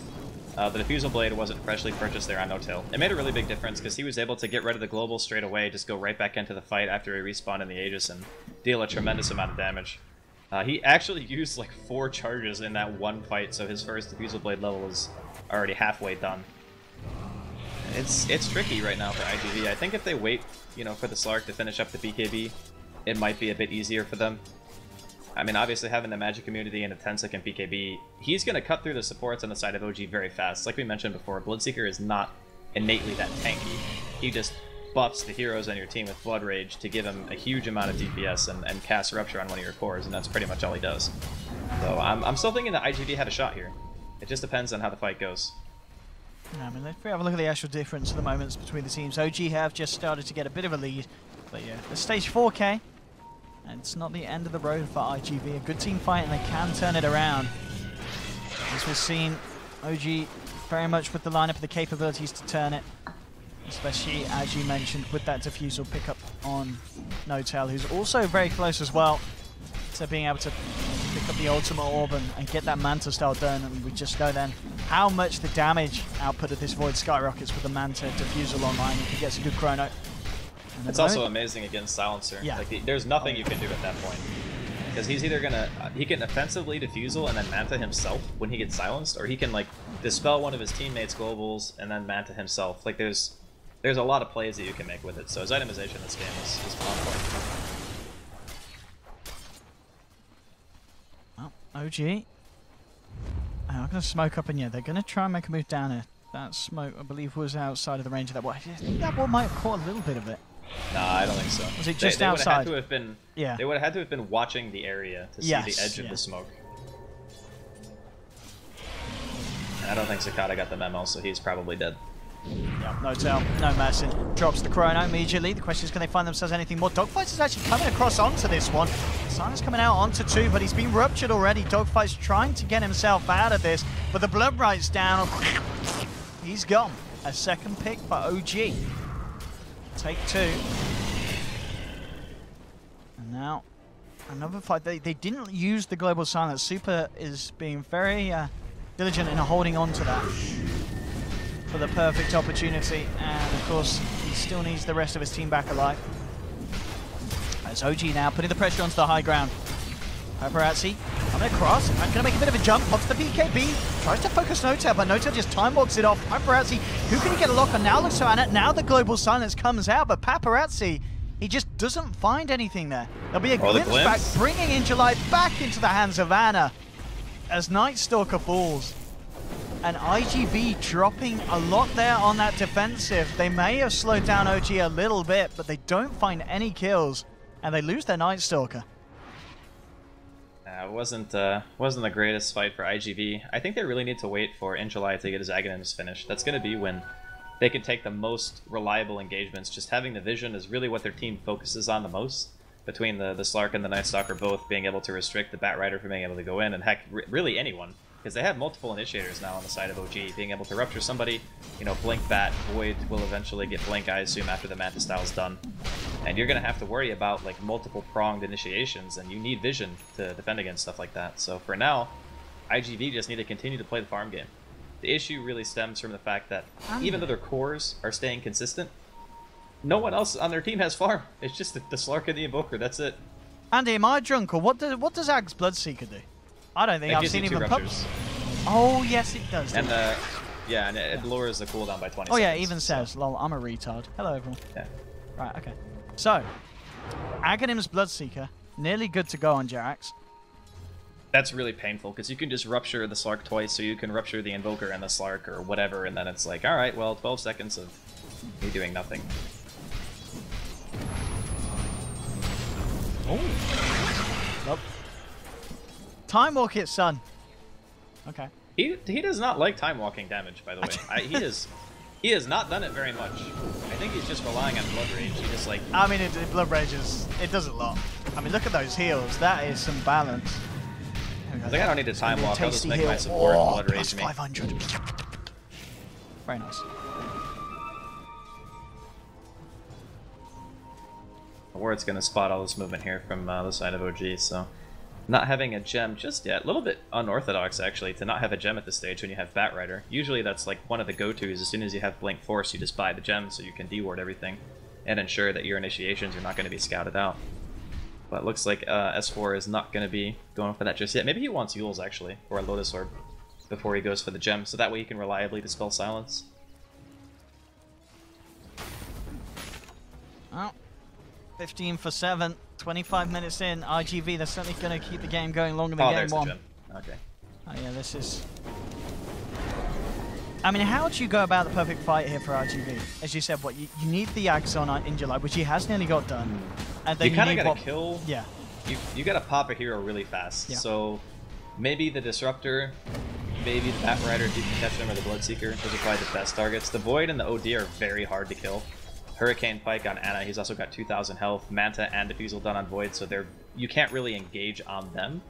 the Diffusal Blade wasn't freshly purchased there on No-Till. It made a really big difference because he was able to get rid of the global straight away, just go right back into the fight after he respawned in the Aegis and deal a tremendous amount of damage. He actually used like 4 charges in that one fight, so his first Diffusal Blade level is already halfway done. It's tricky right now for iG.Vitality. I think if they wait, you know, for the Slark to finish up the BKB, it might be a bit easier for them. I mean, obviously having the magic immunity and a 10-second BKB, he's going to cut through the supports on the side of OG very fast. Like we mentioned before, Bloodseeker is not innately that tanky. He just buffs the heroes on your team with Blood Rage to give him a huge amount of DPS and cast Rupture on one of your cores, and that's pretty much all he does. So I'm still thinking that iG.Vitality had a shot here. It just depends on how the fight goes. I mean, if we have a look at the actual difference at the moments between the teams, OG have just started to get a bit of a lead. But yeah, the stage 4K, and it's not the end of the road for iG.Vitality. A good team fight, and they can turn it around. As we've seen, OG very much with the lineup and the capabilities to turn it. Especially, as you mentioned, with that Diffusal pickup on No-Tail, who's also very close as well to being able to pick up the ultimate orb and get that Manta style done, and we just know then how much the damage output of this Void skyrockets with the Manta Diffusal online if he gets a good chrono. It's also amazing against Silencer. Yeah. Like there's nothing you can do at that point, because he's either gonna he can offensively Diffusal and then Manta himself when he gets silenced, or he can like dispel one of his teammates' globals and then Manta himself. Like there's a lot of plays that you can make with it. So his itemization in this game is on point. OG I'm going to smoke up, and yeah, they're going to try and make a move down here. That smoke, I believe, was outside of the range of that wall. I think that wall might have caught a little bit of it. Nah, I don't think so. Was it just outside? Would have had to have been, yeah. They would have had to have been watching the area to see the edge of the smoke. I don't think Sakata got the memo, so he's probably dead. Yeah, No-Tail, no mercy. Drops the chrono immediately. The question is, can they find themselves anything more? Dogfights is actually coming across onto this one. Simon's coming out onto 2, but he's been ruptured already. Dogfights trying to get himself out of this, but the blood rights down. He's gone. A second pick for OG. Take 2. And now another fight. They didn't use the global silence. Super is being very diligent in holding on to that for the perfect opportunity, and of course he still needs the rest of his team back alive. As OG now putting the pressure onto the high ground. Paparazzi coming across, I'm gonna make a bit of a jump, pops the BKB, tries to focus No-Tail, but No-Tail just time walks it off. Paparazzi, who can he get a lock on now? Looks to Ana, now the global silence comes out, but Paparazzi, he just doesn't find anything there. There'll be a glimpse back, bringing Injulai back into the hands of Ana as Night Stalker falls. and iG.V dropping a lot there on that defensive. They may have slowed down OG a little bit, but they don't find any kills, and they lose their Night Stalker. It wasn't the greatest fight for iG.V. I think they really need to wait for Injulai to get his Aghanims finished. That's going to be when they can take the most reliable engagements. Just having the vision is really what their team focuses on the most. Between the Slark and the Night Stalker both being able to restrict the Batrider from being able to go in, and heck, really anyone. Because they have multiple initiators now on the side of OG, being able to rupture somebody, you know, blink that, Void will eventually get blink, I assume, after the Mantis style is done. And you're going to have to worry about, like, multiple pronged initiations, and you need vision to defend against stuff like that. So for now, iG.V just need to continue to play the farm game. The issue really stems from the fact that even though their cores are staying consistent, no one else on their team has farm. It's just the Slark and the Invoker, that's it. Andy, am I drunk, or what does Ag's Bloodseeker do? I don't think I've seen even pups. Oh yes, it does. And yeah, and it lowers the cooldown by 20 seconds. Oh yeah, it even says, lol, I'm a retard. Hello everyone. Yeah. Right, okay. So, Aghanim's Bloodseeker, nearly good to go on Jerax. That's really painful, because you can just rupture the Slark twice, so you can rupture the Invoker and the Slark or whatever, and then it's like, alright, well, 12 seconds of me doing nothing. Oh. Nope. Time walk it, son. Okay. He does not like time walking damage, by the way. He has not done it very much. I think he's just relying on Blood Rage. He just like. I mean, Blood Rage does a lot. I mean, look at those heals. That is some balance. I think I don't need to time walk. I'll just make my support Blood Rage me. 500. Very nice. Ward's gonna spot all this movement here from the side of OG, so. Not having a gem just yet. A little bit unorthodox, actually, to not have a gem at this stage when you have Batrider. Usually that's like one of the go-tos. As soon as you have Blink Force, you just buy the gem so you can deward everything and ensure that your initiations are not going to be scouted out. But it looks like S4 is not going to be going for that just yet. Maybe he wants Yule's, actually, or a Lotus Orb before he goes for the gem, so that way he can reliably dispel silence. Oh. 15 for 7. 25 minutes in, iG.V, they're certainly going to keep the game going longer than game one. Okay. Oh yeah, this is... I mean, how do you go about the perfect fight here for iG.V? As you said, you need the Ags on Injulai, which he has nearly got done. And then you kind of got to kill... Yeah. You got to pop a hero really fast. Yeah. So maybe the Disruptor, maybe the Batrider, if you can catch them, or the Bloodseeker. Those are probably the best targets. The Void and the OD are very hard to kill. Hurricane Pike on Ana, he's also got 2,000 health. Manta and Diffusal done on Void, so you can't really engage on them.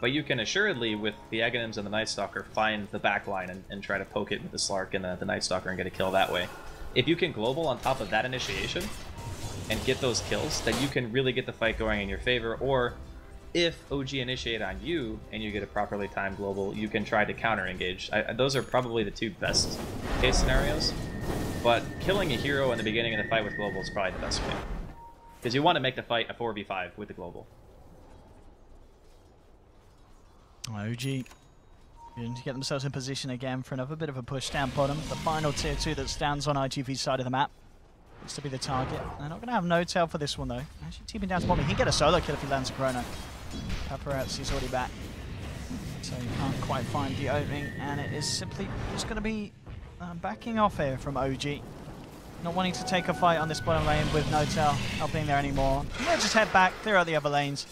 But you can assuredly, with the Aghanims and the Night Stalker, find the backline and try to poke it with the Slark and the Night Stalker and get a kill that way. If you can global on top of that initiation and get those kills, then you can really get the fight going in your favor. Or if OG initiate on you and you get a properly timed global, you can try to counter engage. Those are probably the two best case scenarios. But killing a hero in the beginning of the fight with global is probably the best way. Because you want to make the fight a 4v5 with the global. OG. Going to get themselves in position again for another bit of a push down bottom. The final tier 2 that stands on iG.V's side of the map. Looks to be the target. They're not going to have N0tail for this one though. Actually teaming down to bottom. He can get a solo kill if he lands a Chrono. Paparazzi's already back. So he can't quite find the opening. And it is simply just going to be... backing off here from OG. Not wanting to take a fight on this bottom lane with N0tail not being there anymore. Yeah, just head back, clear out the other lanes.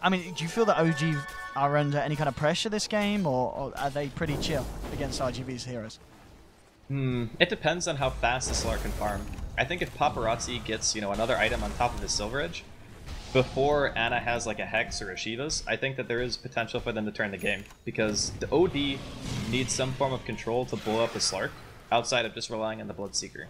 I mean, do you feel that OG are under any kind of pressure this game, or are they pretty chill against iG.V's heroes? It depends on how fast the Slark can farm. I think if Paparazzi gets, you know, another item on top of his Silver Edge before Ana has like a Hex or a Shiva's, I think that there is potential for them to turn the game, because the OD needs some form of control to blow up the Slark, outside of just relying on the Bloodseeker.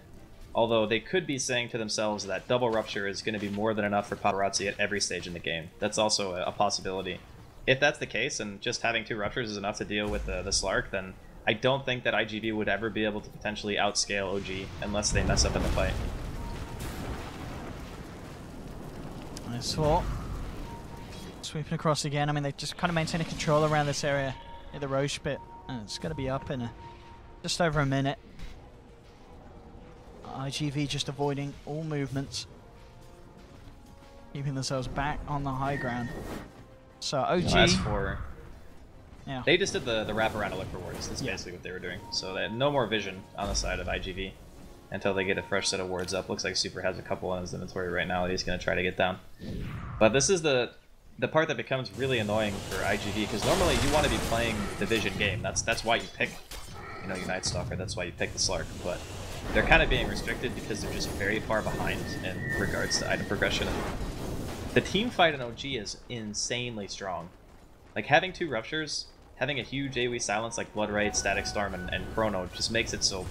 Although they could be saying to themselves that double rupture is going to be more than enough for Paparazzi at every stage in the game. That's also a possibility. If that's the case, and just having 2 ruptures is enough to deal with the Slark, then I don't think that iG.V would ever be able to potentially outscale OG unless they mess up in the fight. Nice swap. Sweeping across again. I mean, they just kind of maintain a control around this area near the Roche bit, and it's going to be up in just over a minute. iG.V just avoiding all movements, keeping themselves back on the high ground. So OG, Yeah. They just did the wraparound to look for wards. That's basically what they were doing. So they had no more vision on the side of IGV until they get a fresh set of wards up. Looks like Super has a couple in his inventory right now that he's going to try to get down. But this is the part that becomes really annoying for IGV, because normally you want to be playing the vision game. That's why you pick, you know, your Night Stalker. That's why you pick the Slark. But they're kind of being restricted because they're just very far behind in regards to item progression. The team fight in OG is insanely strong. Like, having two Ruptures, having a huge AoE silence like Blood Raid, Static Storm, and Chrono just makes it so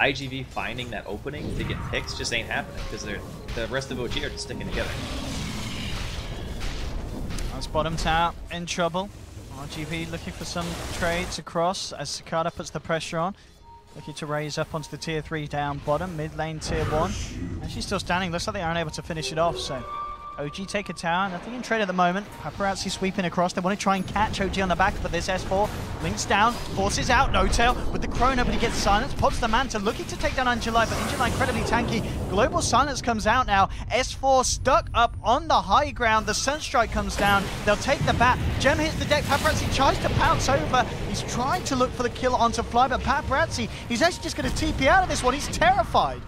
IGV finding that opening to get picks just ain't happening, because the rest of OG are just sticking together. That's bottom tower in trouble. RGV looking for some trades across as Cicada puts the pressure on. Looking to raise up onto the tier 3 down bottom, mid lane tier 1. And she's still standing, looks like they aren't able to finish it off, so OG take a tower, nothing in trade at the moment. Paparazzi sweeping across, they want to try and catch OG on the back, but this S4 links down, forces out N0tail with the Chrono, but he gets silenced, pops the Manta, looking to take down Injulai, but Injulai incredibly tanky. Global Silence comes out now, S4 stuck up on the high ground, the Sunstrike comes down, they'll take the bat, Gem hits the deck, Paparazzi tries to pounce over, he's trying to look for the kill onto Fly, but Paparazzi, he's actually just going to TP out of this one, he's terrified.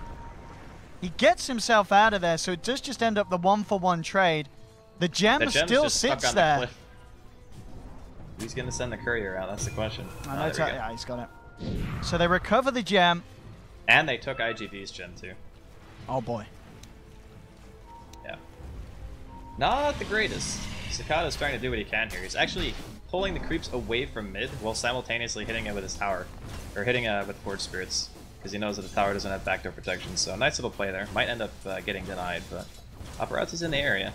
He gets himself out of there, so it does just end up the 1-for-1 trade. The gem still sits there. Who's going to send the courier out? That's the question. I know, yeah, he's got it. So they recover the gem. And they took IGV's gem too. Oh boy. Yeah. Not the greatest. Sakata's trying to do what he can here. He's actually pulling the creeps away from mid while simultaneously hitting it with his tower. Or hitting it with Forge Spirits, because he knows that the tower doesn't have backdoor protection, so nice little play there. Might end up getting denied, but Paparazzi's in the area.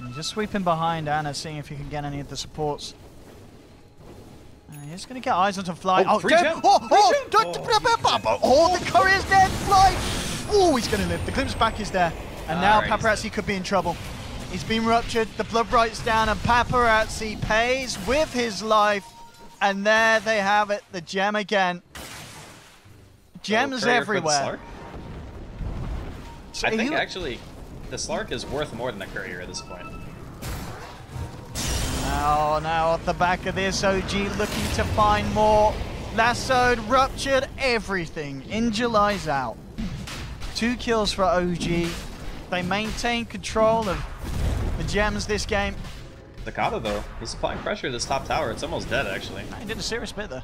And just sweeping behind Ana, seeing if he can get any of the supports. He's going to get eyes onto Fly. Oh, the courier's dead, Fly! Oh, he's going to live. The glimpse back is there. And now Paparazzi could be in trouble. He's been ruptured, the blood bright's down, and Paparazzi pays with his life. And there they have it, the gem again. Gems everywhere. So I think actually the Slark is worth more than the courier at this point. Now off the back of this, OG looking to find more. Lassoed, ruptured, everything. Injulai's out. 2 kills for OG. They maintain control of the gems this game. The Cicada though, he's applying pressure to this top tower. It's almost dead actually. He did a serious bit there.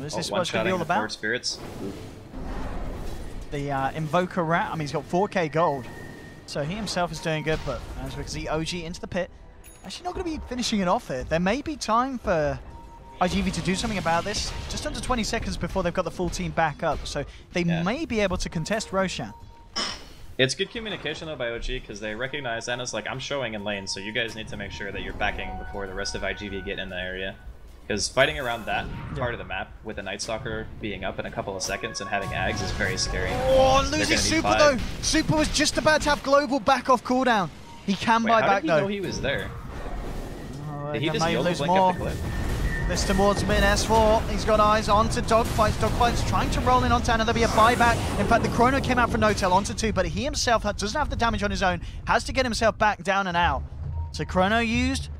This what it's going to be all about? Spirits. The Invoker Rat, I mean, he's got 4K gold. So he himself is doing good, but as we can see, OG into the pit. Actually not going to be finishing it off here. There may be time for IGV to do something about this. Just under 20 seconds before they've got the full team back up. So they may be able to contest Roshan. It's good communication though by OG, because they recognize Ana's like, I'm showing in lane, so you guys need to make sure that you're backing before the rest of IGV get in the area. Because fighting around that part of the map with a Night Stalker being up in a couple of seconds and having Ags is very scary. Oh, losing Super though! Super was just about to have global back off cooldown. He can buy back though. How did he know he was there? Did he just lose more? This towards mid S4, he's got eyes onto Dogfights. Dogfights trying to roll in onto Ana, there'll be a buyback. In fact, the Chrono came out for N0tail onto 2, but he himself doesn't have the damage on his own, has to get himself back down and out. So Chrono used,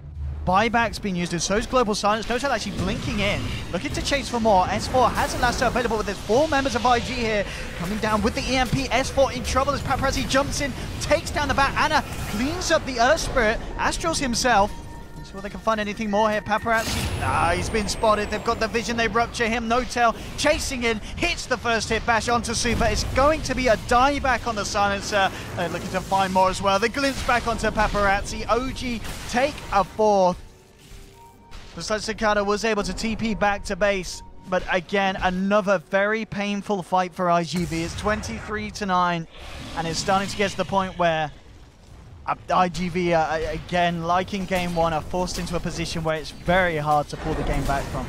buyback's been used, and so's Global Silence. N0tail actually blinking in, looking to chase for more. S4 has a lasso available, but there's 4 members of IG here coming down with the EMP. S4 in trouble as Paparazzi jumps in, takes down the bat. Ana cleans up the Earth Spirit, Astrals himself. Let's see whether they can find anything more here. Paparazzi, he's been spotted. They've got the vision, they rupture him. N0tail chasing in, hits the first hit bash onto Super. It's going to be a dieback on the Silencer. They're looking to find more as well. They glimpse back onto Paparazzi. OG take a 4th. Looks like Cicada was able to TP back to base, but again, another very painful fight for IGV. It's 23-9, and it's starting to get to the point where IGV, again, like in game 1, are forced into a position where it's very hard to pull the game back from.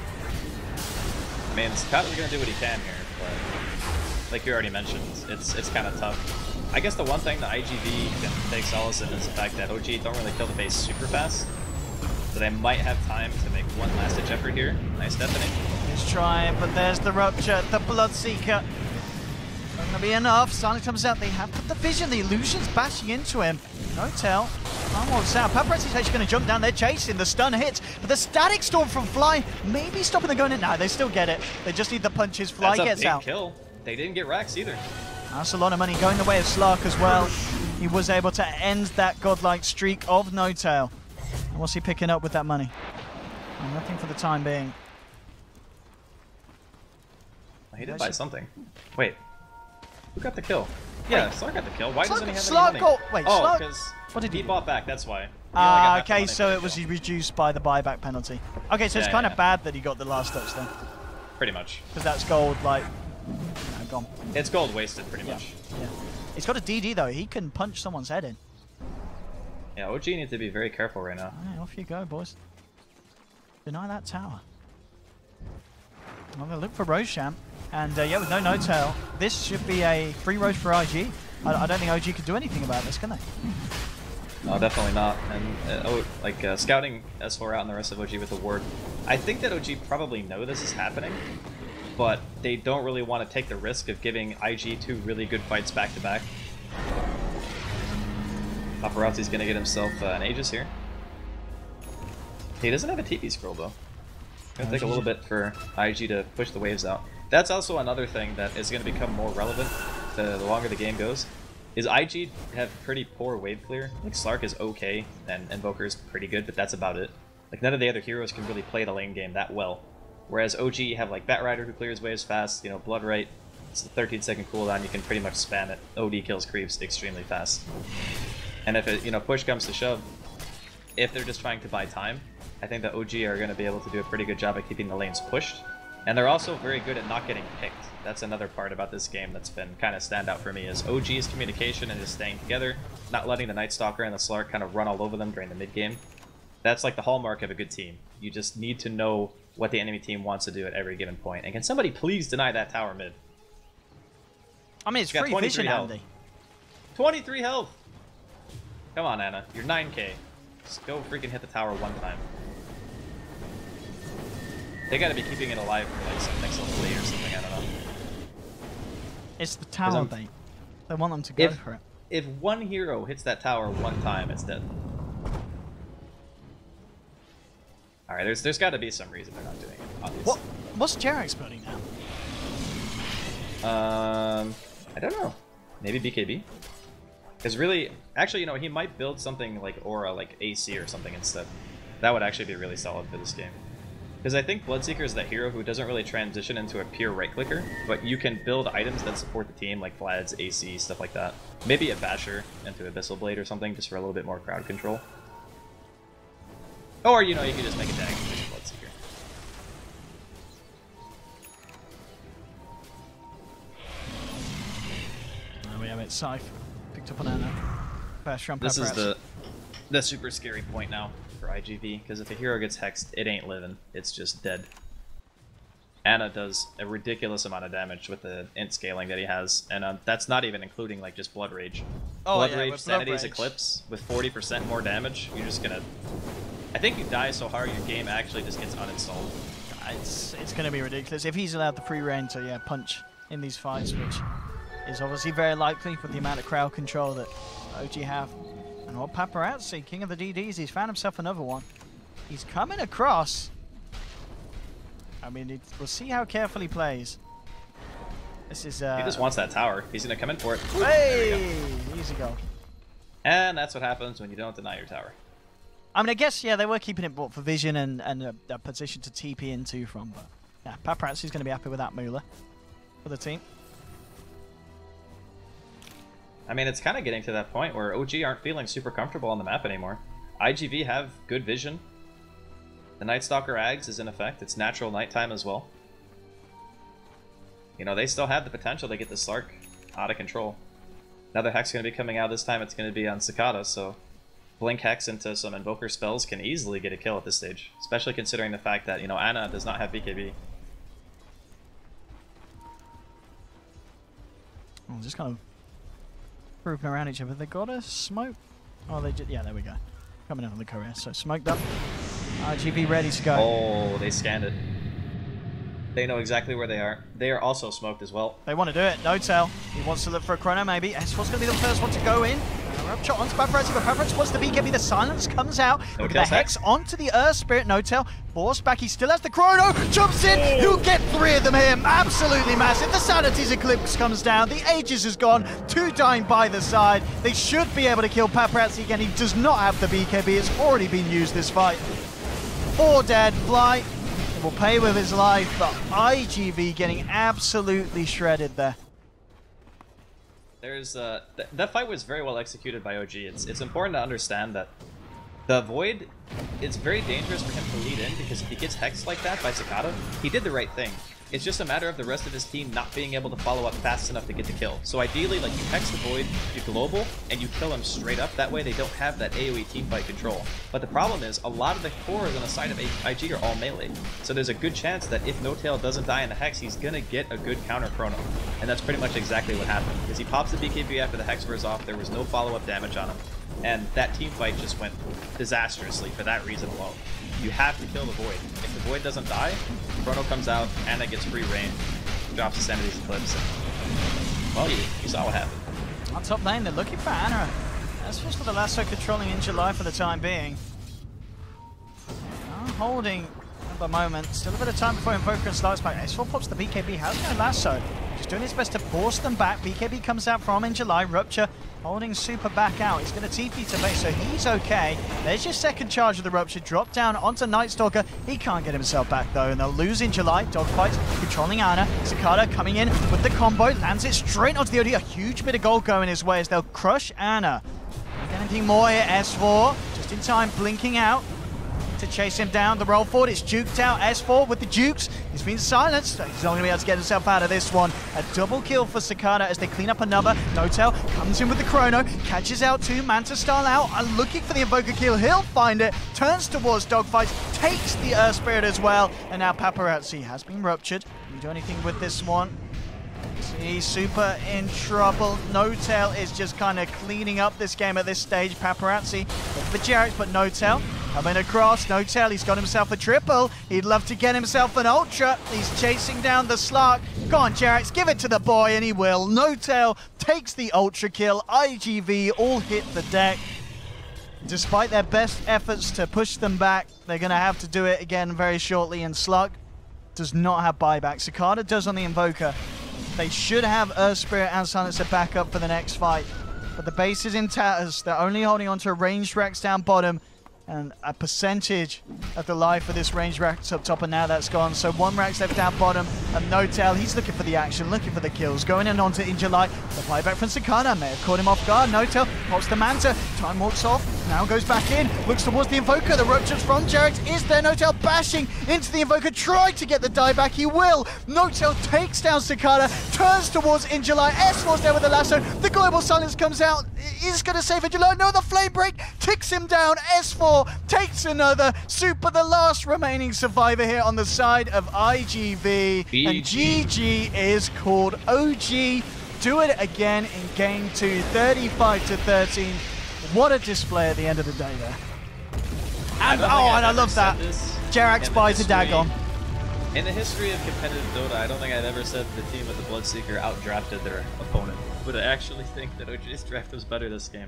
I mean, Cicada's going to do what he can here, but like you already mentioned, it's kind of tough. I guess the one thing that IGV can take solace in is the fact that OG don't really kill the base super fast. So they might have time to make one last-ditch effort here. Nice deafening. He's trying, but there's the rupture, the Bloodseeker. Not going to be enough. Silence comes out. They have put the vision, the illusion's bashing into him. N0tail almost out. Paparazzi's actually going to jump down. They're chasing. The stun hits. But the static storm from Fly maybe stopping them going in. No, they still get it. They just need the punches. Fly gets out. Kill. They didn't get Rax either. That's a lot of money going the way of Slark as well. He was able to end that godlike streak of No-Tail. And what's he picking up with that money? And nothing for the time being. He did buy something. Wait. Who got the kill? Yeah, Slark got the kill. Why doesn't he have any money? Slark. Oh, what did he bought back, that's why. Ah, okay, so it was reduced by the buyback penalty. Okay, so it's kind of bad that he got the last touch then. Pretty much. Because that's gold, like, gone. It's gold wasted, pretty much. Yeah. He's got a DD, though. He can punch someone's head in. Yeah, OG needs to be very careful right now. All right, off you go, boys. Deny that tower. I'm going to look for Roshan. And yeah, with no No-Tail, this should be a free road for IG. I don't think OG could do anything about this, can they? No, definitely not. And scouting S4 out and the rest of OG with a ward. I think that OG probably know this is happening, but they don't really want to take the risk of giving IG two really good fights back to back. Paparazzi's going to get himself an Aegis here. He doesn't have a TP scroll though. It'll take a little bit for IG to push the waves out. That's also another thing that is going to become more relevant the longer the game goes. Is IG have pretty poor wave clear. Like Slark is okay and Invoker is pretty good, but that's about it. Like none of the other heroes can really play the lane game that well. Whereas OG have like Batrider who clears waves fast, you know, Bloodwraith. It's a 13-second cooldown, you can pretty much spam it. OD kills creeps extremely fast. And if it, you know, push comes to shove, if they're just trying to buy time, I think that OG are going to be able to do a pretty good job at keeping the lanes pushed. And they're also very good at not getting picked. That's another part about this game that's been kind of standout for me, is OG's communication and just staying together, not letting the Night Stalker and the Slark kind of run all over them during the mid-game. That's like the hallmark of a good team. You just need to know what the enemy team wants to do at every given point. And can somebody please deny that tower mid? I mean, it's free vision, Andy. 23 health! Come on, Ana. You're 9k. Just go freaking hit the tower one time. They gotta be keeping it alive for like some next level play or something, I don't know. It's the tower thing. They want them to go for it. If one hero hits that tower one time, it's dead. Alright, there's gotta be some reason they're not doing it, obviously. What's Jerax building now? I don't know. Maybe BKB? Because really, actually, you know, he might build something like Aura, like AC or something instead. That would actually be really solid for this game. Because I think Bloodseeker is that hero who doesn't really transition into a pure right-clicker, but you can build items that support the team, like Vlad's, AC, stuff like that. Maybe a Basher into Abyssal Blade or something, just for a little bit more crowd control. Or, you know, you can just make a tag with Bloodseeker. There we have it, Scythe. Picked up on Ana. Basher on Paparazzi. This is the super scary point now for IGV, because if a hero gets hexed, it ain't living. It's just dead. Ana does a ridiculous amount of damage with the int scaling that he has, and that's not even including like just Blood Rage. Oh, Blood Rage, Sanity's Eclipse, with 40% more damage, you're just gonna... I think you die so hard your game actually just gets uninstalled. It's gonna be ridiculous. If he's allowed the free reign to punch in these fights, which is obviously very likely with the amount of crowd control that OG have. And what Paparazzi, king of the DDs, he's found himself another one. He's coming across. I mean, we'll see how careful he plays. This is. He just wants that tower. He's gonna come in for it. Hey, easy go. And that's what happens when you don't deny your tower. I mean, I guess yeah, they were keeping it bought for vision and a position to TP into from, but yeah, Paparazzi's gonna be happy with that Moolah for the team. I mean, it's kind of getting to that point where OG aren't feeling super comfortable on the map anymore. IGV have good vision. The Night Stalker Ags is in effect. It's natural nighttime as well. You know, they still have the potential to get the Slark out of control. Another Hex going to be coming out this time. It's going to be on Cicada, so Blink Hex into some Invoker spells can easily get a kill at this stage. Especially considering the fact that, you know, Ana does not have BKB. I'm just kind of grouping around each other. They got a smoke. Oh, they did. Yeah, there we go. Coming in on the career. So smoked up. IGV ready to go. Oh, they scanned it. They know exactly where they are. They are also smoked as well. They want to do it. No-Tail. He wants to look for a chrono, maybe. S4's going to be the first one to go in. Grab shot onto Paparazi, but Paparazi wants to be getting the silence, comes out. Okay, the Hex onto the Earth Spirit, N0tail. Force back, he still has the Chrono, jumps in, you get three of them here. Absolutely massive. The Sanity's Eclipse comes down, the Aegis is gone, two dying by the side. They should be able to kill Paparazi again. He does not have the BKB, it's already been used this fight. Four dead, Fly will pay with his life, but iG.Vitality getting absolutely shredded there. There's that fight was very well executed by OG. It's important to understand that the Void, it's very dangerous for him to lead in, because if he gets hexed like that by Cicada, he did the right thing. It's just a matter of the rest of his team not being able to follow up fast enough to get the kill. So ideally, like, you hex the Void, you global, and you kill him straight up. That way they don't have that AoE teamfight control. But the problem is, a lot of the cores on the side of IG are all melee. So there's a good chance that if N0tail doesn't die in the hex, he's gonna get a good counter chrono. And that's pretty much exactly what happened. Because he pops the BKB after the hex wears off, there was no follow-up damage on him. And that teamfight just went disastrously for that reason alone. You have to kill the Void. If the Void doesn't die, Chrono comes out, Ana gets free reign, drops the Sanity's Eclipse, and, well, you saw what happened. On top lane, they're looking for Ana. That's just for the lasso controlling Injulai for the time being. I'm holding at the moment, still a bit of time before Invoker and slides back. S4 pops the BKB, has no lasso. Just doing his best to force them back. BKB comes out from Injulai, Rupture holding Super back out. He's going to TP to base, so he's okay. There's your second charge of the Rupture. Drop down onto Nightstalker. He can't get himself back, though, and they'll lose Injulai. Dogfights controlling Ana. Cicada coming in with the combo. Lands it straight onto the OD. A huge bit of gold going his way as they'll crush Ana. Anything more here, S4. Just in time, blinking out to chase him down. The roll forward, it's juked out. S4 with the jukes. He's been silenced. He's not going to be able to get himself out of this one. A double kill for Sakasa as they clean up another. N0tail comes in with the Chrono, catches out two. Manta Style out, looking for the Invoker kill. He'll find it. Turns towards Dogfights, takes the Earth Spirit as well. And now Paparazzi has been ruptured. Can you do anything with this one? See, Super in trouble. N0tail is just kind of cleaning up this game at this stage. Paparazzi for Jerax, but N0tail coming across. N0tail, he's got himself a triple. He'd love to get himself an ultra. He's chasing down the Slark. Go on, Jerax, give it to the boy, and he will. N0tail takes the ultra kill. iG.Vitality all hit the deck. Despite their best efforts to push them back, they're going to have to do it again very shortly, and Slug does not have buyback. Cicada does on the Invoker. They should have Earth Spirit and Silencer back up for the next fight. But the base is in tatters. They're only holding on to a ranged Rex down bottom and a percentage of the life for this ranged Rex up top, and now that's gone. So one Rex left down bottom, and N0tail, he's looking for the action, looking for the kills. Going in onto Injulai. The playback from Sakana may have caught him off guard. N0tail pops the Manta. Time walks off. Now goes back in. Looks towards the Invoker. The ruptures from Jerax is there. N0tail bashing into the Invoker. Tried to get the die back. He will. N0tail takes down Sakana. Turns towards Injulai. S4's there with the lasso. The Global Silence comes out. Is going to save Injulai. No, the Flame Break ticks him down. S4 takes another. Super, the last remaining survivor here on the side of iG.Vitality. And GG is called. OG do it again in game 2, 35-13. What a display at the end of the day there. And, and I love that. Jerax buys a Dagon. In the history of competitive Dota, I don't think I've ever said the team with the Bloodseeker outdrafted their opponent. But I actually think that OG's draft was better this game.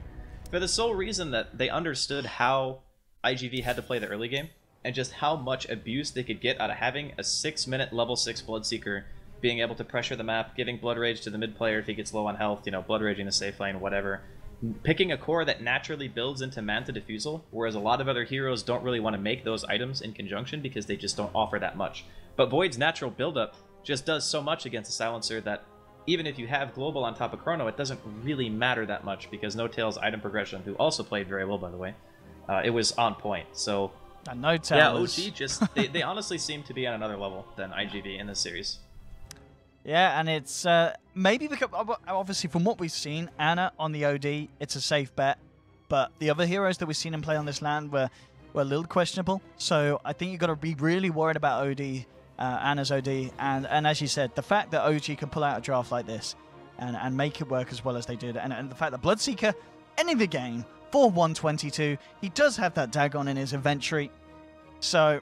For the sole reason that they understood how iG.Vitality had to play the early game, and just how much abuse they could get out of having a 6-minute level 6 Bloodseeker, being able to pressure the map, giving Blood Rage to the mid player if he gets low on health, you know, Blood Raging the safe lane, whatever. Picking a core that naturally builds into Manta Diffusal, whereas a lot of other heroes don't really want to make those items in conjunction because they just don't offer that much. But Void's natural buildup just does so much against a Silencer that even if you have Global on top of Chrono, it doesn't really matter that much because N0tail's item progression, who also played very well, by the way, it was on point. So, N0tail, yeah, OG just, they honestly seem to be on another level than iG.Vitality in this series. Yeah, and it's maybe because, obviously, from what we've seen, Ana on the OD, it's a safe bet. But the other heroes that we've seen him play on this land were a little questionable. So I think you've got to be really worried about OD. Ana's OD, and as you said, the fact that OG can pull out a draft like this and make it work as well as they did, and the fact that Bloodseeker ended the game for 122, he does have that Dagon in his inventory. So,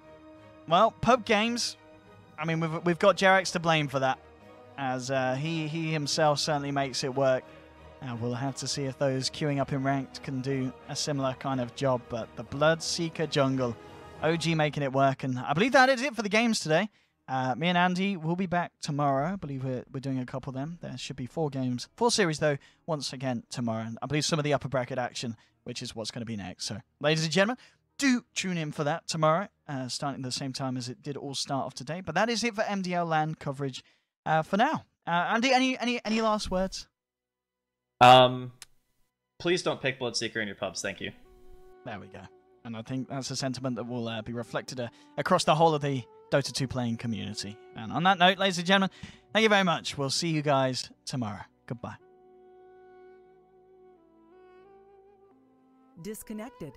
well, pub games, I mean, we've got Jerax to blame for that, as he himself certainly makes it work. And we'll have to see if those queuing up in ranked can do a similar kind of job. But the Bloodseeker jungle, OG making it work. And I believe that is it for the games today. Me and Andy will be back tomorrow. I believe we're doing a couple of them. There should be 4 series, though, once again tomorrow. And I believe some of the upper bracket action, which is what's going to be next. So, ladies and gentlemen, do tune in for that tomorrow, starting at the same time as it did all start off today. But that is it for MDL land coverage for now. Andy, any last words? Please don't pick Bloodseeker in your pubs, thank you. There we go. And I think that's a sentiment that will be reflected across the whole of the Dota 2 playing community. And on that note, ladies and gentlemen, thank you very much. We'll see you guys tomorrow. Goodbye. Disconnected.